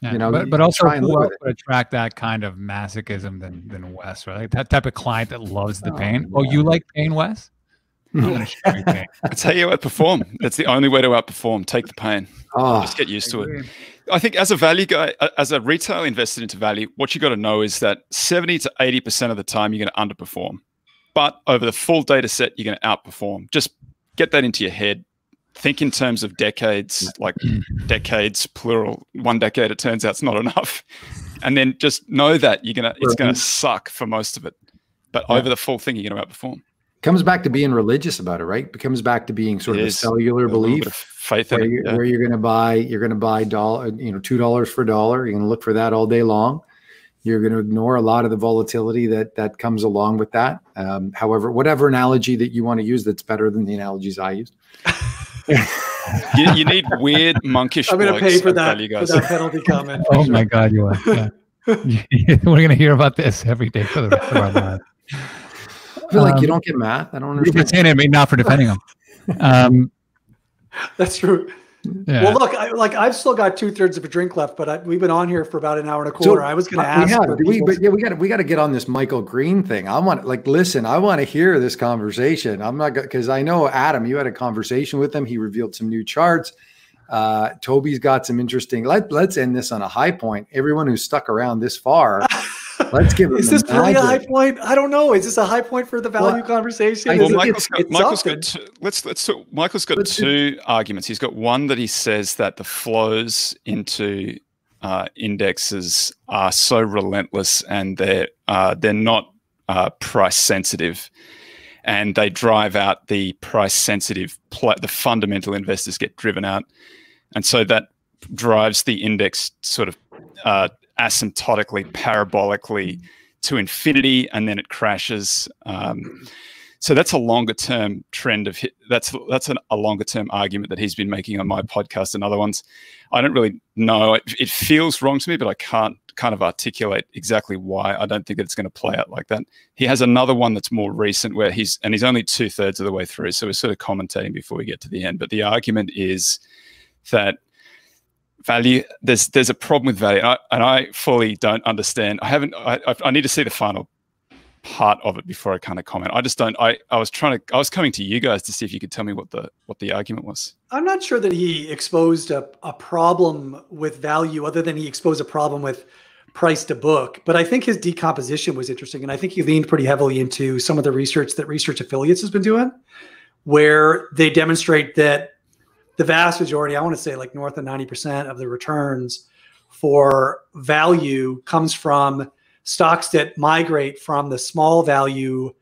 Yeah. You know, but also who would attract that kind of masochism than Wes, right? Like that type of client that loves the pain. Oh, you like pain, Wes? That's how you outperform. That's the only way to outperform. Take the pain. Just get used to it. I think as a value guy, as a retail investor into value, what you got to know is that 70 to 80% of the time you're going to underperform, but over the full data set you're going to outperform. Just get that into your head. Think in terms of decades, like decades, plural, one decade, it turns out it's not enough. And then just know that it's going to suck for most of it. But over the full thing, you're going to outperform. Comes back to being religious about it, right? It comes back to being sort of a cellular belief, faith where, where you're going to buy dollar, you know, $2 for a dollar. You're going to look for that all day long. You're going to ignore a lot of the volatility that comes along with that. However, whatever analogy that you want to use that's better than the analogies I used. you need weird monkish. I'm going to pay for that penalty comment. Oh my God, you are. Yeah. We're going to hear about this every day for the rest of our lives. I feel like you don't get math. I don't understand. You're saying it, maybe not for defending them. That's true. Yeah. Well, look, I've still got 2/3 of a drink left, but we've been on here for about an hour and a quarter. So I was going to ask. We got to get on this Michael Green thing. I want to hear this conversation. I'm not, because I know Adam, you had a conversation with him. He revealed some new charts. Toby's got some interesting. Let's end this on a high point. Everyone who's stuck around this far. Let's give it. Is this really a high point? I don't know. Is this a high point for the value conversation? Well, Michael's got two arguments. He's got one that he says that the flows into indexes are so relentless and they're not price sensitive, and they drive out the price sensitive. The fundamental investors get driven out, and so that drives the index sort of. Asymptotically, parabolically to infinity, and then it crashes. So that's a longer-term trend of that's a longer-term argument that he's been making on my podcast and other ones. I don't really know. It feels wrong to me, but I can't kind of articulate exactly why I don't think that it's going to play out like that. He has another one that's more recent where he's only 2/3 of the way through, so we're sort of commentating before we get to the end. But the argument is that. Value. There's a problem with value, and I fully don't understand. I need to see the final part of it before I kind of comment. I just don't. I was coming to you guys to see if you could tell me what the argument was. I'm not sure that he exposed a problem with value, other than he exposed a problem with price to book. But I think his decomposition was interesting, and I think he leaned pretty heavily into some of the research that Research Affiliates has been doing, where they demonstrate that. The vast majority, I want to say like north of 90% of the returns for value comes from stocks that migrate from the small value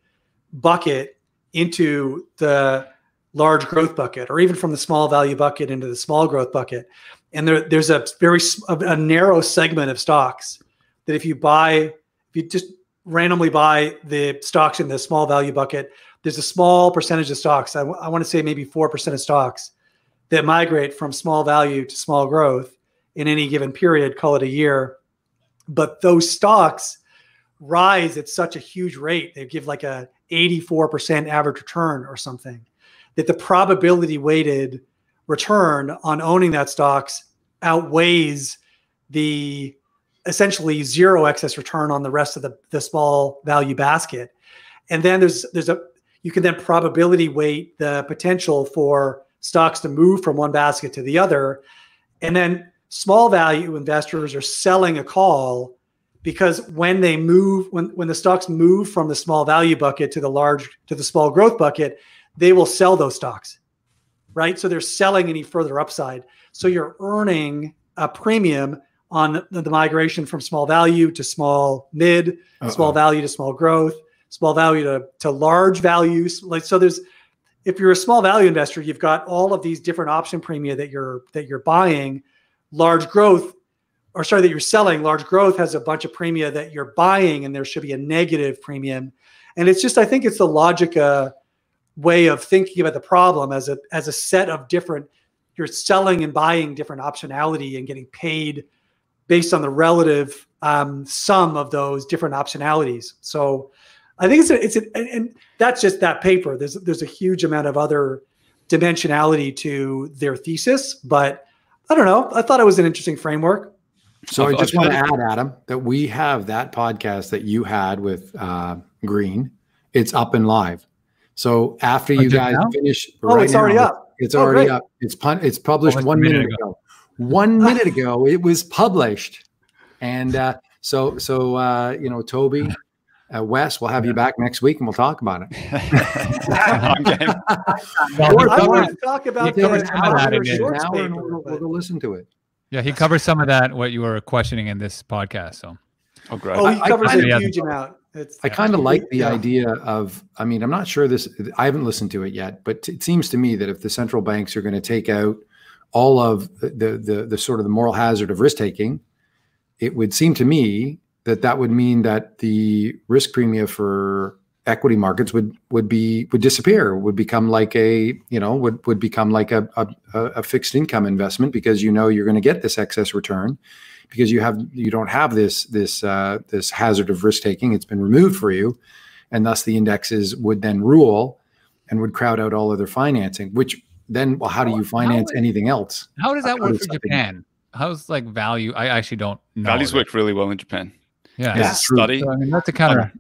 bucket into the large growth bucket, or even from the small value bucket into the small growth bucket. And there's a very a narrow segment of stocks that if you just randomly buy the stocks in the small value bucket, there's a small percentage of stocks. I want to say maybe 4% of stocks that migrate from small value to small growth in any given period, call it a year. But those stocks rise at such a huge rate. They give like a 84% average return or something, that the probability weighted return on owning that stocks outweighs the essentially zero excess return on the rest of the small value basket. And then you can then probability weight the potential for stocks to move from one basket to the other. And then small value investors are selling a call, because when they move, when the stocks move from the small value bucket to the small growth bucket, they will sell those stocks, right? So they're selling any further upside. So you're earning a premium on the migration from small value to small mid, small value to small growth, small value to large values. Like, so if you're a small value investor, you've got all of these different option premia that you're buying. That you're selling. Large growth has a bunch of premia that you're buying, and there should be a negative premium. And it's just, I think it's the Logica way of thinking about the problem as a set of different, you're selling and buying different optionality and getting paid based on the relative sum of those different optionalities. So I think and that's just that paper. There's a huge amount of other dimensionality to their thesis, but I don't know. I thought it was an interesting framework. So I just want to add, Adam, that we have that podcast that you had with Green. It's up and live. So after you guys finish, it's already up. It's already up. It's published 1 minute ago. 1 minute ago, it was published, and you know, Toby. Wes, we'll have you back next week, and we'll talk about it. I want to talk about we'll listen to it. Yeah, he covers some of that, what you were questioning in this podcast. So, great. Oh, he covers a huge amount. I kind of like the idea of, I mean, I'm not sure this, I haven't listened to it yet, but it seems to me that if the central banks are going to take out all of the sort of the moral hazard of risk taking, it would seem to me that would mean that the risk premia for equity markets would disappear, would become like a fixed income investment, because you know you're going to get this excess return because you don't have this hazard of risk taking. It's been removed for you, and thus the indexes would then rule and would crowd out all other financing, which then how do you finance anything else? How does that work for Japan? How's like value? I actually don't know. Values work really well in Japan. Yeah, there's a study. So, I mean, that's a counter,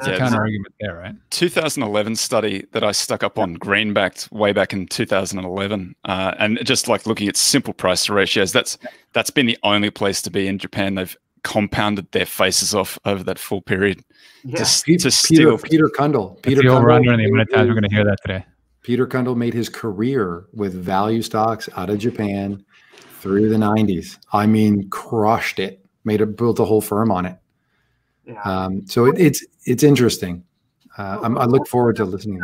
counter argument there, right? 2011 study that I stuck up on Greenbacked way back in 2011, and just like looking at simple price to ratios. That's been the only place to be in Japan. They've compounded their faces off over that full period. Yeah. Peter Cundall. Peter Cundall. The amount of times we're going to hear that today. Peter Cundall made his career with value stocks out of Japan through the 90s. I mean, crushed it. Built a whole firm on it. Yeah. So it's interesting. I look forward to listening.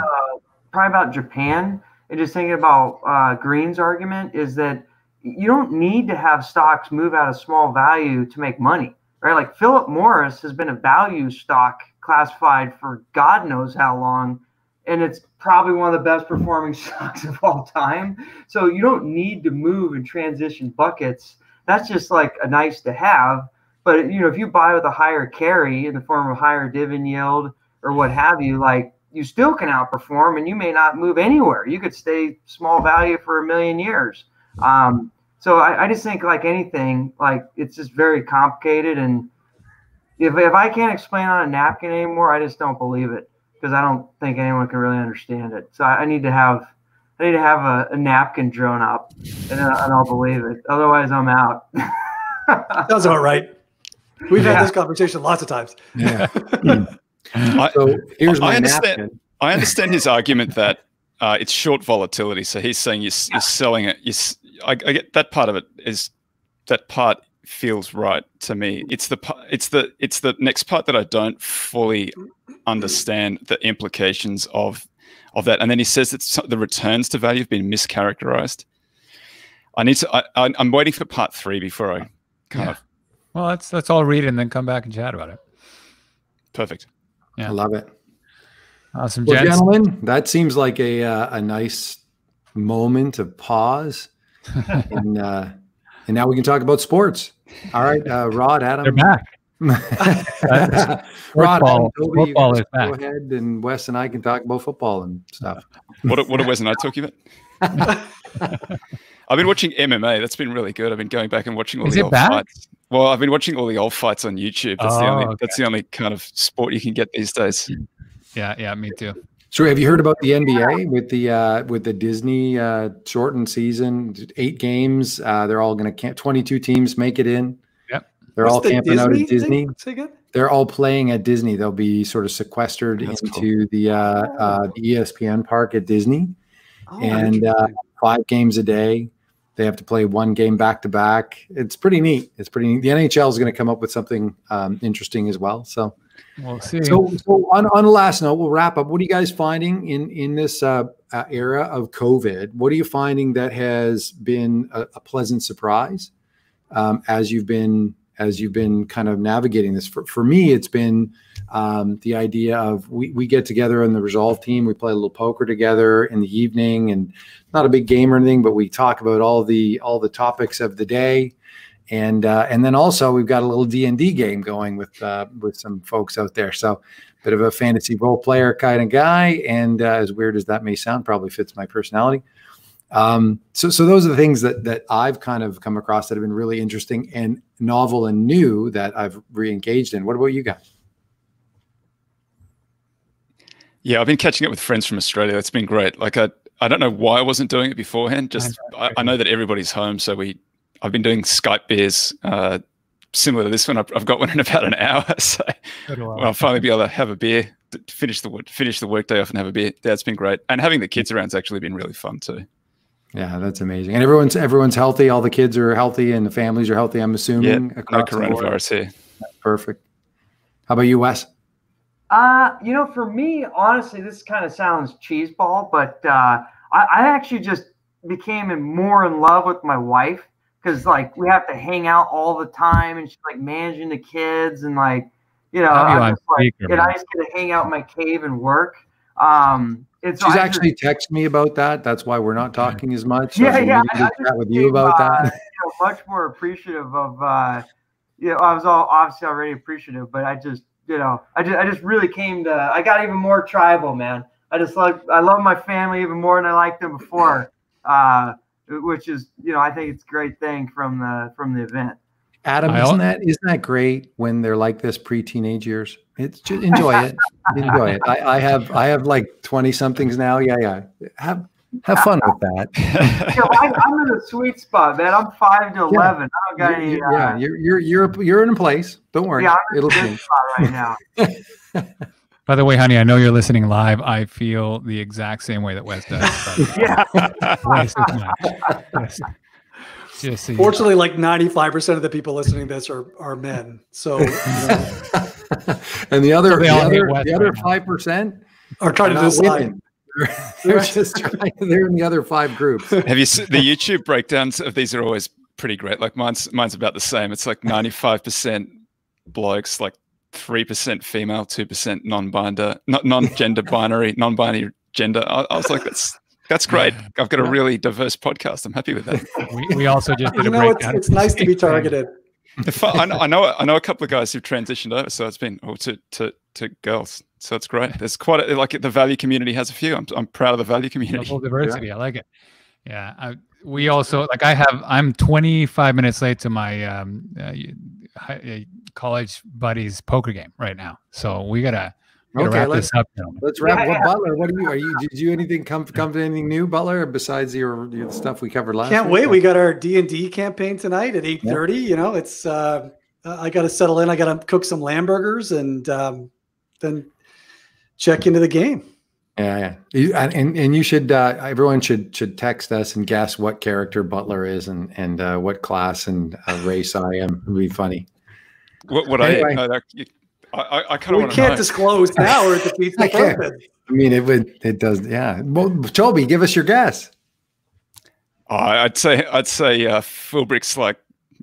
Probably about Japan and just thinking about Green's argument is that you don't need to have stocks move out of small value to make money, right? Like Philip Morris has been a value stock classified for God knows how long, and it's probably one of the best performing stocks of all time. So you don't need to move and transition buckets. That's just like a nice to have. But, you know, if you buy with a higher carry in the form of higher dividend yield or what have you, like you still can outperform and you may not move anywhere. You could stay small value for a million years. So I just think like anything, like it's just very complicated. And if I can't explain on a napkin anymore, I just don't believe it because I don't think anyone can really understand it. So I need to have a napkin drawn up and I'll believe it. Otherwise, I'm out. Sounds all right. We've had this conversation lots of times. Yeah. So here's my napkin. I understand his argument that it's short volatility. So he's saying you're selling it. I get that part of it. That part feels right to me. It's the next part that I don't fully understand the implications of that. And then he says that the returns to value have been mischaracterized. I'm waiting for part three before I kind of. Well, let's all read it and then come back and chat about it. Perfect. Yeah. I love it. Awesome, well, gentlemen. That seems like a nice moment of pause, and now we can talk about sports. All right, Rod, Adam, they're back. Rod, football, Adam, Toby, go ahead, and Wes and I can talk about football and stuff. What are Wes and I talking about? I've been watching MMA. That's been really good. I've been going back and watching all the old fights. Well, I've been watching all the old fights on YouTube. That's the only kind of sport you can get these days. Yeah, yeah, me too. So, have you heard about the NBA with the Disney shortened season, 8 games? They're all going to camp. 22 teams make it in. Yep, they're all camping out at Disney. They're all playing at Disney. They'll be sort of sequestered into the ESPN park at Disney, and 5 games a day. They have to play 1 game back to back. It's pretty neat. It's pretty neat. The NHL is going to come up with something interesting as well. So we'll see. So on the last note, we'll wrap up. What are you guys finding in this era of COVID? What are you finding that has been a pleasant surprise as you've been kind of navigating this? For me, it's been the idea of we get together on the Resolve team. We play a little poker together in the evening, and not a big game or anything, but we talk about all the topics of the day. And then also we've got a little D&D game going with some folks out there. So a bit of a fantasy role player kind of guy. And as weird as that may sound, probably fits my personality. So those are the things that I've kind of come across that have been really interesting and novel and new that I've re-engaged in. What about you guys? Yeah, I've been catching up with friends from Australia. That's been great. Like I don't know why I wasn't doing it beforehand. Just I know that everybody's home, so I've been doing Skype beers similar to this one. I've got one in about an hour, so I'll finally be able to have a beer, finish the workday off and have a beer. That's been great, and having the kids around's actually been really fun too. Yeah, that's amazing. And everyone's healthy. All the kids are healthy, and the families are healthy. I'm assuming. Yeah, no coronavirus here. Perfect. How about you, Wes? You know, for me, honestly, this kind of sounds cheeseball, but I actually just became more in love with my wife because, like, we have to hang out all the time, and she's like managing the kids, and like, you know, I just get to hang out in my cave and work. She's actually texted me about that. That's why we're not talking as much. So yeah. I chat with you about that. You know, much more appreciative of. You know, I was obviously already appreciative, but I just. You know, I just really I got even more tribal, man. I love my family even more than I liked them before. which is, you know, I think it's a great thing from the event. Adam, isn't that great when they're like this pre-teenage years? It's just enjoy it. Enjoy it. I have like 20 somethings now. Yeah. Have fun with that. You know, I'm in a sweet spot, man. I'm 5 to 11. I don't got any. Yeah, you're in a place. Don't worry. Yeah, I'm in a sweet spot right now. By the way, honey, I know you're listening live. I feel the exact same way that Wes does. Yeah. Wes is not. Yes. Fortunately, like 95% of the people listening to this are men. So, you know. And the other 5% are trying to decide. They're just trying. They're in the other five groups. Have you seen the YouTube breakdowns of these? Are always pretty great. Like mine's about the same. It's like 95% blokes, like 3% female, 2% non-binary gender. I was like, that's great. I've got a really diverse podcast. I'm happy with that. We also just did a breakdown. It's nice to be targeted. I know a couple of guys who've transitioned over, so it's been to girls. So it's great. There's quite like the value community has a few. I'm proud of the value community. Double diversity. Yeah. I like it. Yeah. We also like I'm 25 minutes late to my college buddy's poker game right now. So we gotta. Okay, let's wrap up. Butler, what are you? Did you come to anything new, Butler, besides your stuff we covered last? Can't wait. We got our D&D campaign tonight at 8:30. Yep. You know, it's I got to settle in. I got to cook some lamb burgers and then check into the game. Yeah, and you should. Everyone should text us and guess what character Butler is and what class and race I am. It'd be funny. I kind of can't disclose now. Or the pizza I mean, it does. Yeah. Well, Toby, give us your guess. I'd say Fulbrick's like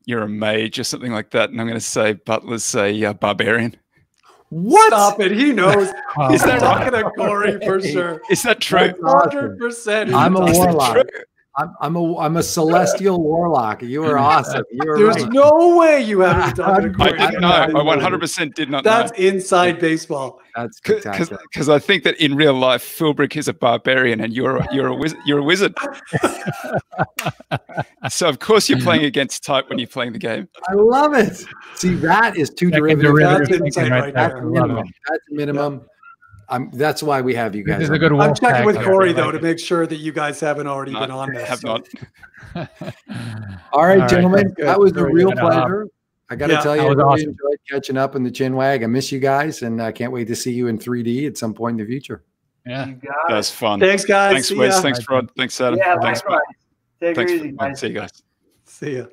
you're a mage or something like that, and I'm going to say Butler's a barbarian. What? Stop it! He knows. He's not rocking a Corey for sure. Is that true? 100%. I'm a warlock. I'm a celestial warlock. You are awesome. There's right. No way you haven't done it. I didn't know. I 100% did not know. That's inside baseball. That's because I think that in real life, Fulbrick is a barbarian and you're a wizard. So of course you're playing against type when you're playing the game. I love it. See, that is two derivatives. That's minimum. Yeah. That's why we have you guys. This is a good I'm checking with Corey though to make sure that you guys haven't already been on this. Have not. All right, gentlemen, that was a real pleasure. I got to tell you, I really enjoyed catching up in the chin wag. I miss you guys, and I can't wait to see you in 3D at some point in the future. Yeah, that was fun. Thanks, guys. Thanks, Wes. Thanks, Rod. Thanks, Adam. Thanks, Mike. Take it easy, guys. See you guys. See ya.